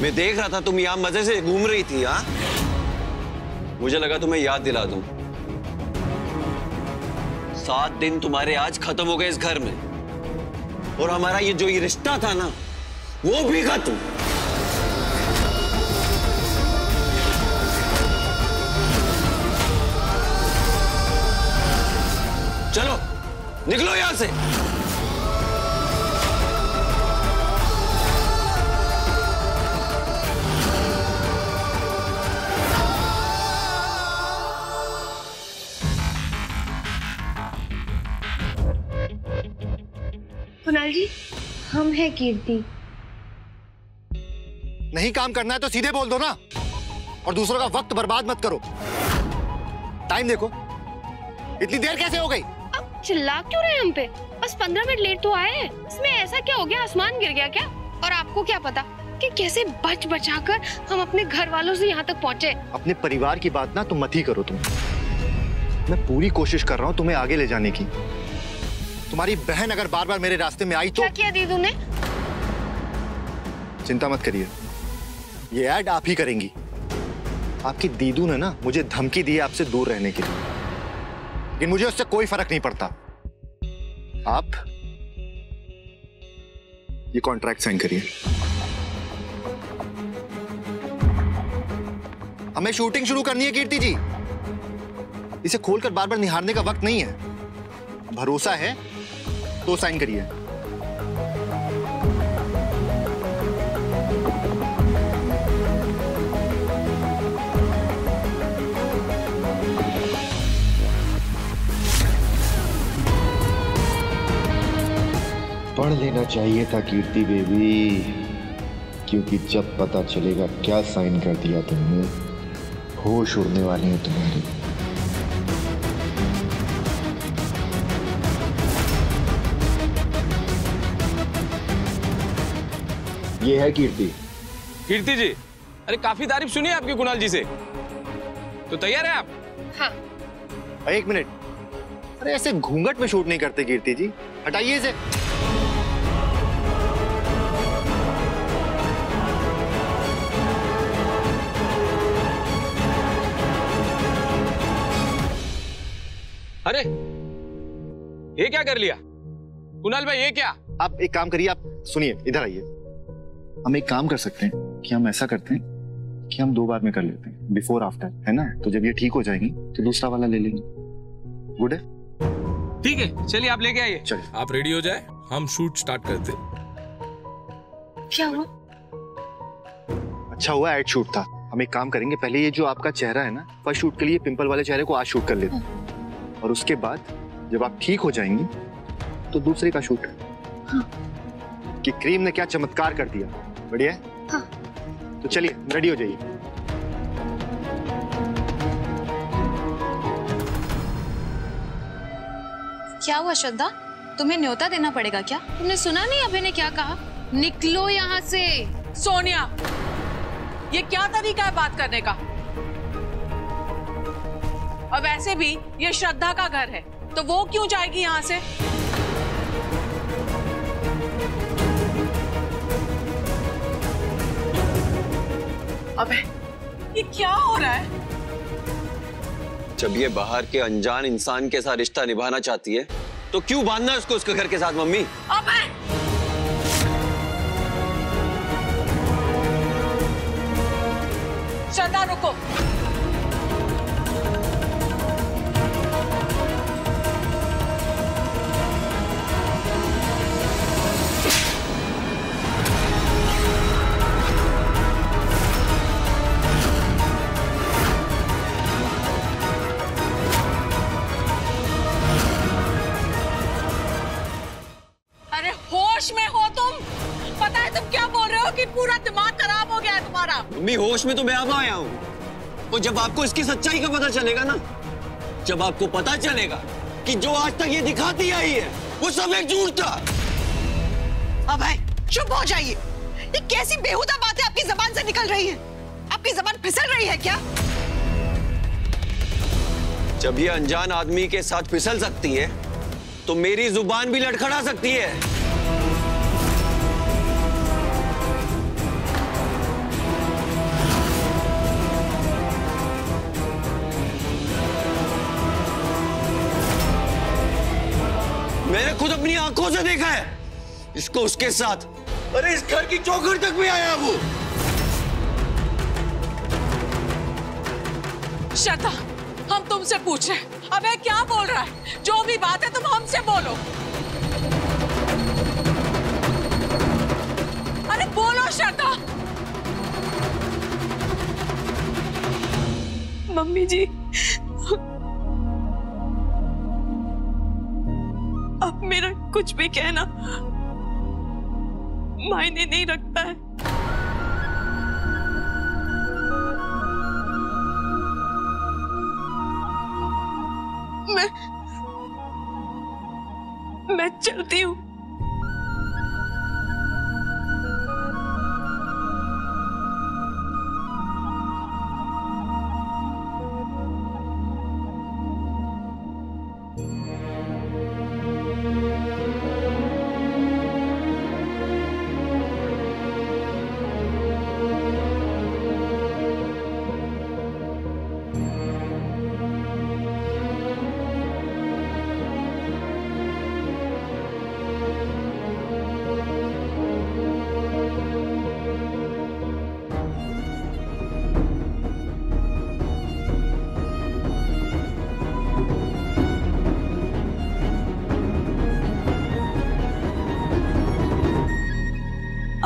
मैं देख रहा था तुम यहाँ मजे से घूम रही थी। हाँ, मुझे लगा तुम्हें याद दिला दूं। सात दिन तुम्हारे आज खत्म हो गए इस घर में, और हमारा ये जो ये रिश्ता था ना, वो भी खत्म। चलो निकलो यहाँ से। जी, हम हैं कीर्ति। नहीं काम करना है तो सीधे बोल दो ना, और दूसरों का वक्त बर्बाद मत करो। टाइम देखो, इतनी देर कैसे हो गई? अब चिल्ला क्यों रहे हम पे? बस पंद्रह मिनट लेट तो आए हैं, इसमें ऐसा क्या हो गया? आसमान गिर गया क्या? और आपको क्या पता कि कैसे बच बचा कर हम अपने घर वालों से यहाँ तक पहुँचे। अपने परिवार की बात ना तुम मत ही करो। तुम, मैं पूरी कोशिश कर रहा हूँ तुम्हें आगे ले जाने की। तुम्हारी बहन अगर बार बार मेरे रास्ते में आई तो क्या किया दीदू ने? चिंता मत करिए, ये ऐड आप ही करेंगी। आपकी दीदू ने ना मुझे धमकी दी है आपसे दूर रहने के लिए, लेकिन मुझे उससे कोई फर्क नहीं पड़ता। आप ये कॉन्ट्रैक्ट साइन करिए। हमें शूटिंग शुरू करनी है कीर्ति जी। इसे खोलकर बार बार निहारने का वक्त नहीं है। भरोसा है तो साइन करिए। पढ़ लेना चाहिए था कीर्ति बेबी, क्योंकि जब पता चलेगा क्या साइन कर दिया तुमने, होश उड़ने वाले हैं तुम्हारे। ये है कीर्ति। कीर्ति जी, अरे काफी तारीफ सुनी आपकी कुणाल जी से, तो तैयार है आप? हाँ। एक मिनट, अरे ऐसे घूंघट में शूट नहीं करते कीर्ति जी, हटाइए इसे। अरे ये क्या कर लिया कुणाल भाई, ये क्या? आप एक काम करिए, आप सुनिए, इधर आइए। हम एक काम कर सकते हैं कि हम ऐसा करते हैं कि हम दो बार में कर लेते हैं, बिफोर आफ्टर, है ना? तो जब ये ठीक हो जाएगी तो दूसरा वाला ले लेंगे। गुड है, ठीक है, चलिए आप लेके आइए। चलिए आप रेडी हो जाए, हम शूट स्टार्ट करते। क्या हुआ? अच्छा हुआ एड शूट था। हम एक काम करेंगे, पहले ये जो आपका चेहरा है ना, फर्स्ट शूट के लिए पिंपल वाले चेहरे को आज शूट कर लेते हैं, और उसके बाद जब आप ठीक हो जाएंगी तो दूसरे का शूट। हाँ। कि क्रीम ने क्या चमत्कार कर दिया। बढ़िया है? हाँ। तो चलिए रेडी हो जाइए। क्या हुआ श्रद्धा, तुम्हें न्योता देना पड़ेगा क्या? तुमने सुना नहीं अभय ने क्या कहा? निकलो यहाँ से। सोनिया, ये क्या तरीका है बात करने का? अब ऐसे भी ये श्रद्धा का घर है तो वो क्यों जाएगी यहाँ से? अबे ये क्या हो रहा है? जब ये बाहर के अनजान इंसान के साथ रिश्ता निभाना चाहती है तो क्यों बांधना उसको उसके घर के साथ? मम्मी अबे श्रद्धा रुको, होश में तो मैं अब आया हूं। और जब आपको इसकी सच्चाई का पता चलेगा ना, जब आपको पता चलेगा कि जो आज तक ये दिखाती आई है वो सब एक झूठ था। अभय चुप हो जाइए, ये कैसी बेहुदा बातें आपकी जबान से निकल रही है? आपकी जबान फिसल रही है क्या? जब ये अनजान आदमी के साथ फिसल सकती है तो मेरी जुबान भी लड़खड़ा सकती है। खुद अपनी आंखों से देखा है इसको उसके साथ। अरे इस घर की चौखट तक भी आया वो। श्रद्धा, हम तुमसे पूछ रहे हैं। अबे क्या बोल रहा है? जो भी बात है तुम हमसे बोलो। अरे बोलो श्रद्धा। मम्मी जी अब मेरा कुछ भी कहना मायने नहीं रखता है। मैं मैं चलती हूँ।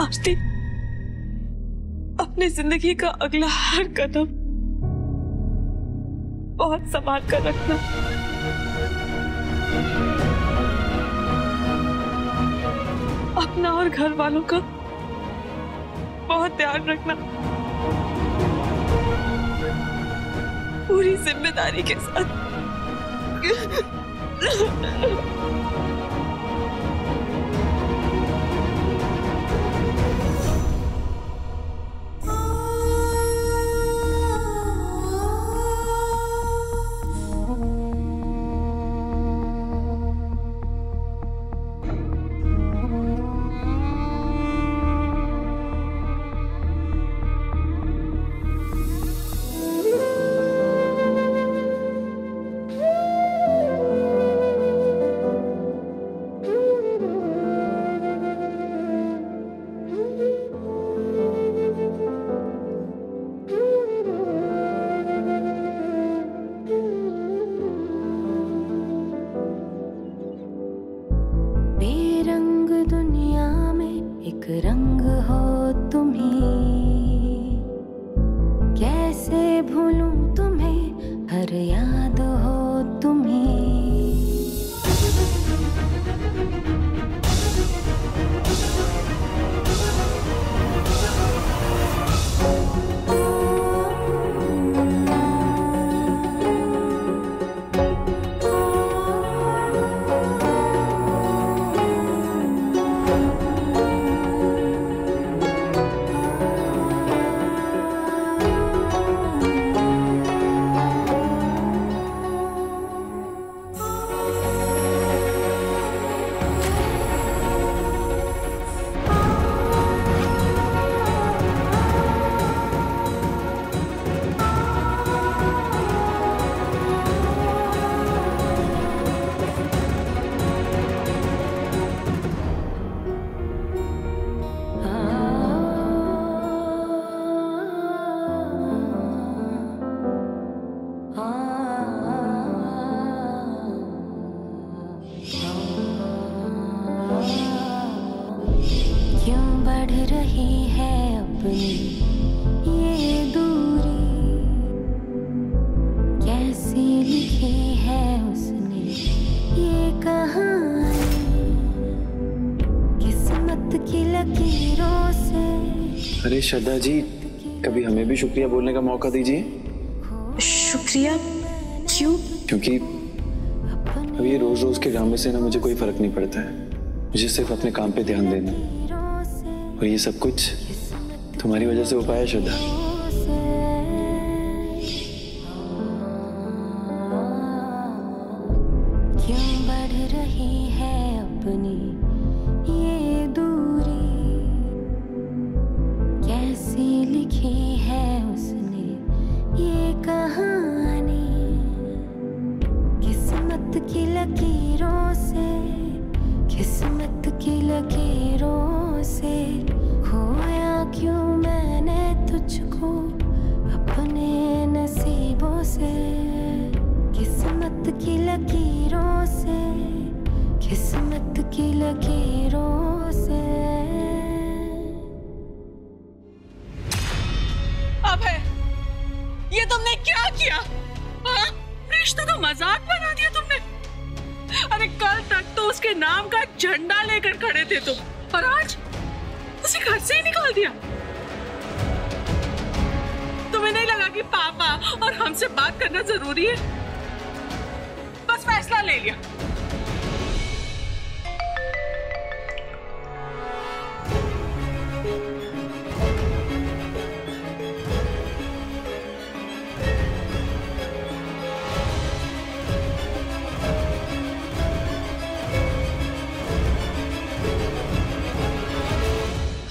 आरती, अपने जिंदगी का अगला हर कदम बहुत संभाल कर रखना। अपना और घर वालों का बहुत ध्यान रखना, पूरी जिम्मेदारी के साथ। रंग हो तुम्हें, कैसे भूलूं तुम्हें, हर याद हो श्रद्धा जी, कभी हमें भी शुक्रिया बोलने का मौका दीजिए। शुक्रिया? क्यों? क्योंकि अब ये रोज रोज के ड्रामे से ना मुझे कोई फर्क नहीं पड़ता है। मुझे सिर्फ अपने काम पे ध्यान देना, और ये सब कुछ तुम्हारी वजह से हो पाया श्रद्धा।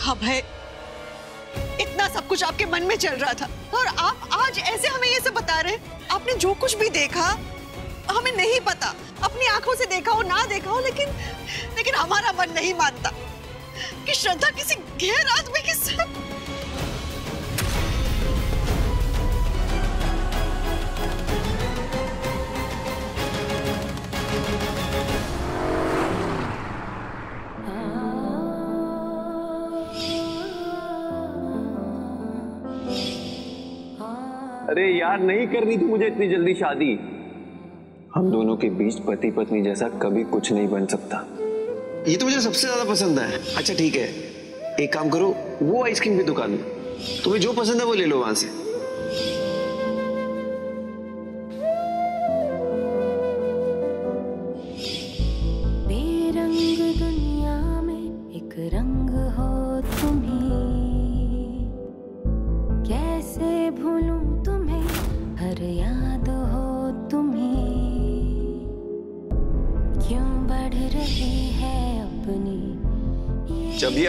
अभय, इतना सब कुछ आपके मन में चल रहा था और आप आज ऐसे हमें ये सब बता रहे हैं। आपने जो कुछ भी देखा, हमें नहीं पता, अपनी आंखों से देखा हो ना देखा हो, लेकिन लेकिन हमारा मन नहीं मानता कि श्रद्धा किसी गैर आदमी के साथ। अरे यार, नहीं करनी थी मुझे इतनी जल्दी शादी। हम दोनों के बीच पति पत्नी जैसा कभी कुछ नहीं बन सकता। ये तो मुझे सबसे ज्यादा पसंद है। अच्छा ठीक है, एक काम करो, वो आइसक्रीम की दुकान में तुम्हें जो पसंद है वो ले लो वहां से।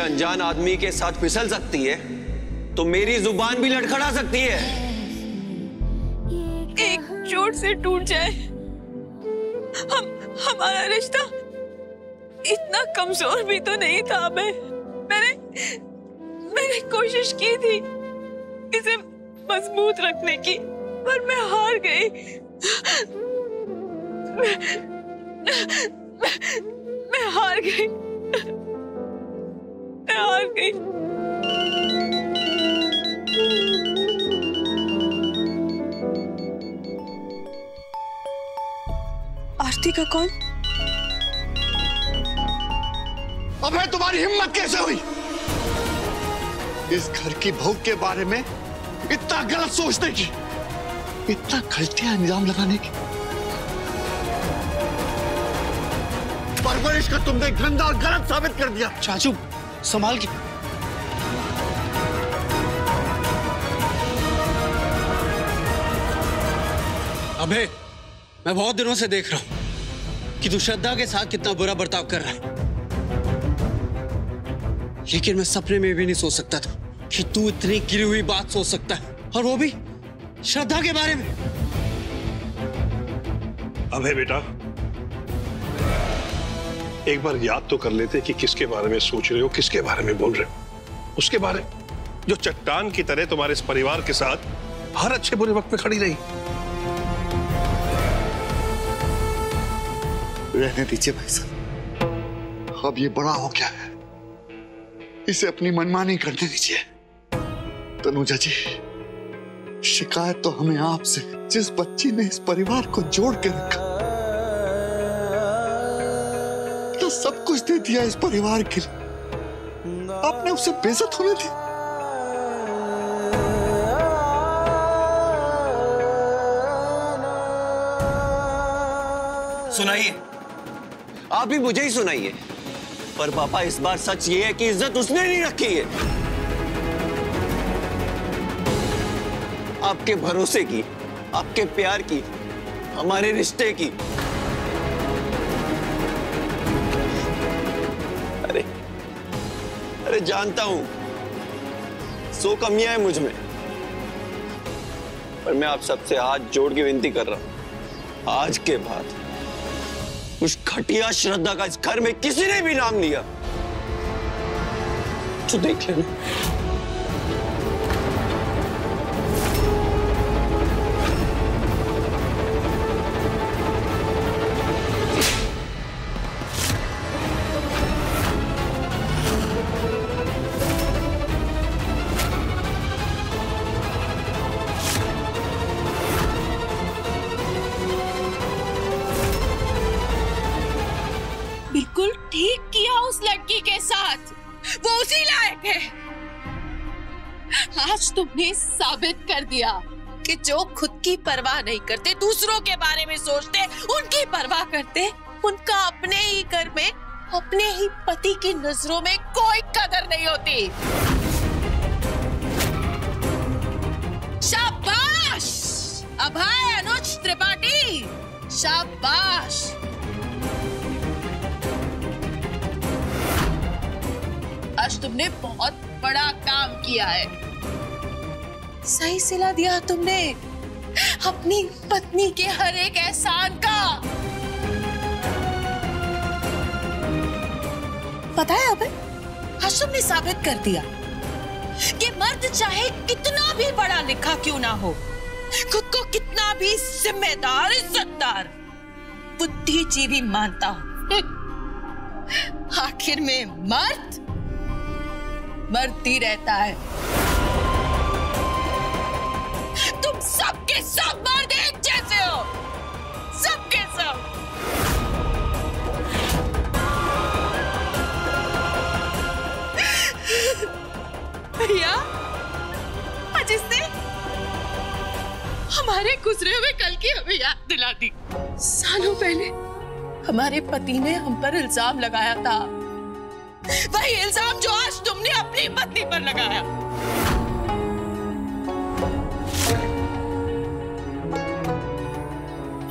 अनजान आदमी के साथ फिसल सकती है तो मेरी जुबान भी लड़खड़ा सकती है। एक चोट से टूट जाए हम, हमारा रिश्ता इतना कमजोर भी तो नहीं था। मैं मैंने मैंने कोशिश की थी इसे मजबूत रखने की, पर मैं हार गई। मैं, मैं, मैं हार गई। हार थक गई। आरती का कॉल। अबे तुम्हारी हिम्मत कैसे हुई इस घर की बहू के बारे में इतना गलत सोचने की, इतना घटिया इल्जाम लगाने की। परवरिश का तुमने गंदा और गलत साबित कर दिया। चाचू संभाल के। अबे मैं बहुत दिनों से देख रहा हूं कि तू श्रद्धा के साथ कितना बुरा बर्ताव कर रहा है, लेकिन मैं सपने में भी नहीं सोच सकता था कि तू इतनी गिरी हुई बात सोच सकता है, और वो भी श्रद्धा के बारे में। अबे बेटा एक बार याद तो कर लेते कि किसके बारे में सोच रहे हो, किसके बारे में बोल रहे हो। उसके बारे जो चट्टान की तरह तुम्हारे इस परिवार के साथ हर अच्छे बुरे वक्त पे खड़ी रही। रहने दीजिए भाई साहब, अब ये बड़ा हो गया है, इसे अपनी मनमानी करने दीजिए। तनुजा जी शिकायत तो हमें आपसे, जिस बच्ची ने इस परिवार को जोड़ के रखा, तो सब कुछ दे दिया इस परिवार के लिए, आपने उसे बेइज्जत होने दी। सुनाइए, आप भी मुझे ही सुनाइए, पर पापा इस बार सच ये है कि इज्जत उसने नहीं रखी है। आपके भरोसे की, आपके प्यार की, हमारे रिश्ते की। अरे अरे जानता हूं सो कमियां है मुझ में, पर मैं आप सबसे हाथ जोड़ के विनती कर रहा हूं, आज के बाद उस घटिया श्रद्धा का इस घर में किसी ने भी नाम लिया तो देख लेना। ठीक किया उस लड़की के साथ, वो उसी लायक है। आज तुमने साबित कर दिया कि जो खुद की परवाह नहीं करते, दूसरों के बारे में सोचते, उनकी परवाह करते, उनका अपने ही घर में अपने ही पति की नजरों में कोई कदर नहीं होती। शाबाश अभय, अनुज त्रिपाठी, शाबाश। आज तुमने बहुत बड़ा काम किया है, सही सिला दिया तुमने अपनी पत्नी के हर एक एहसान का। पता है अबे, आज तुमने साबित कर दिया कि मर्द चाहे कितना भी बड़ा लिखा क्यों ना हो, खुद को कितना भी जिम्मेदार, इज्जतदार, बुद्धिजीवी मानता हो, आखिर में मर्द मरती रहता है। तुम सबके सब मर्द एक जैसे हो, सबके सब। भैया आज इसने हमारे गुजरे हुए कल की हमें याद दिला दी। सालों पहले हमारे पति ने हम पर इल्जाम लगाया था, वही इल्जाम जो आज तुमने अपनी पत्नी पर लगाया।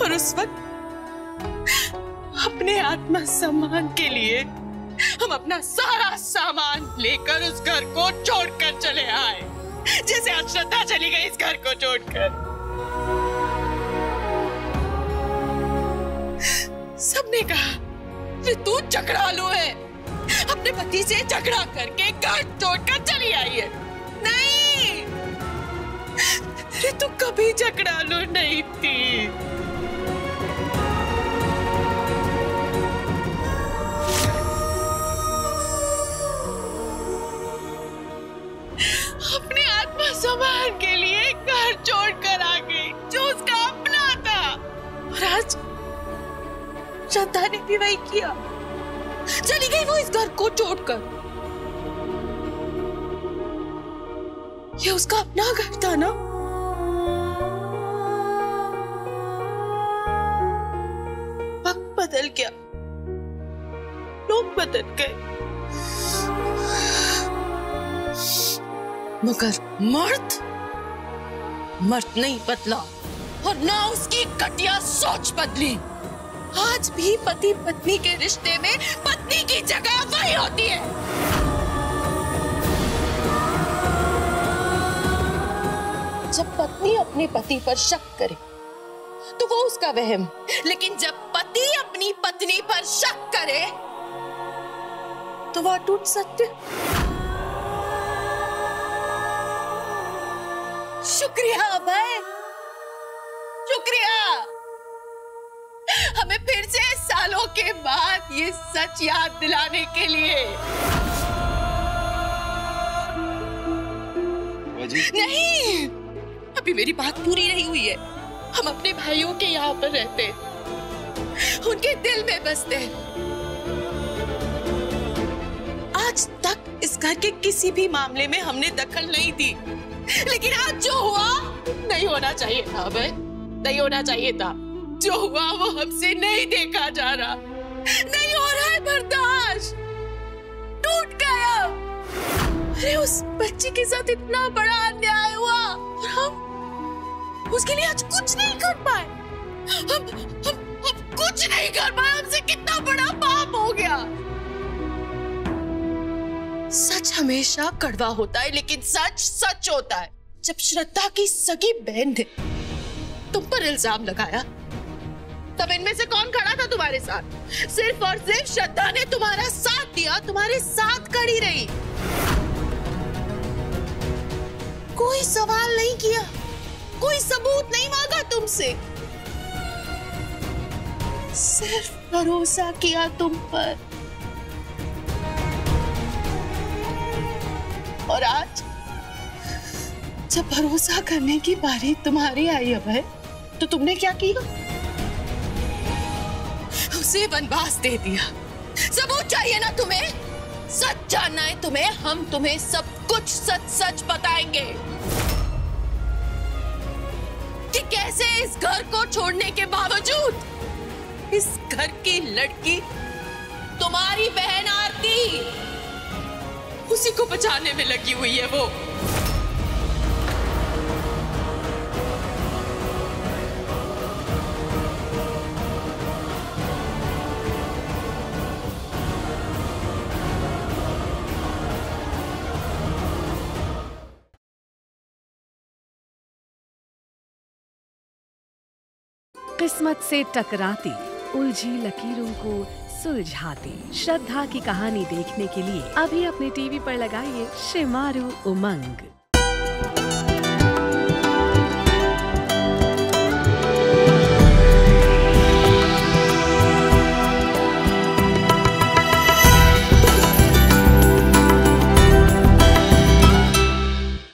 और उस वक्त अपने आत्मसम्मान के लिए हम अपना सारा सामान लेकर उस घर को छोड़कर चले आए, जैसे आज श्रद्धा चली गई इस घर को छोड़कर। सबने कहा रितु चकरालू है, अपने पति से झगड़ा करके घर छोड़कर चली आई है। नहीं, रितु कभी झगड़ालू नहीं थी। ने भी वही किया, चली गई वो इस घर को छोड़कर। ये उसका अपना घर था ना, वक्त बदल गया, लोग बदल गए, मगर मर्द मर्द नहीं बदला और ना उसकी घटिया सोच बदली। आज भी पति पत्नी के रिश्ते में पत्नी की जगह वही होती है। जब पत्नी अपने पति पर शक करे तो वो उसका वहम, लेकिन जब पति अपनी पत्नी पर शक करे तो वह अटूट सत्य। शुक्रिया अभय, शुक्रिया, हमें फिर से सालों के बाद ये सच याद दिलाने के लिए। नहीं, अभी मेरी बात पूरी नहीं हुई है। हम अपने भाइयों के यहाँ पर रहते, उनके दिल में बसते। आज तक इस घर के किसी भी मामले में हमने दखल नहीं दी, लेकिन आज जो हुआ नहीं होना चाहिए था अभय, नहीं होना चाहिए था। जो हुआ वो हमसे नहीं देखा जा रहा, नहीं हो रहा है बर्दाश्त, टूट गया। अरे उस बच्ची के साथ इतना बड़ा अन्याय हुआ और हम उसके लिए आज कुछ नहीं कर पाए। हम हम हम कुछ नहीं कर पाए, हमसे कितना बड़ा पाप हो गया। सच हमेशा कड़वा होता है, लेकिन सच सच होता है। जब श्रद्धा की सगी बहन ने तुम पर इल्जाम लगाया, तब इनमें से कौन खड़ा था तुम्हारे साथ? सिर्फ और सिर्फ श्रद्धा ने तुम्हारा साथ दिया, तुम्हारे साथ खड़ी रही, कोई सवाल नहीं किया, कोई सबूत नहीं मांगा तुमसे, सिर्फ भरोसा किया तुम पर। और आज जब भरोसा करने की बारी तुम्हारी आई अभय, तो तुमने क्या किया? उसे वनवास दे दिया। सबूत चाहिए ना तुम्हें? सच जानना है तुम्हें? हम तुम्हें सब कुछ सच सच बताएंगे कि कैसे इस घर को छोड़ने के बावजूद इस घर की लड़की तुम्हारी बहन आरती, उसी को बचाने में लगी हुई है। वो किस्मत से टकराती, उलझी लकीरों को सुलझाती, श्रद्धा की कहानी देखने के लिए अभी अपने टीवी पर लगाइए शेमारू उमंग।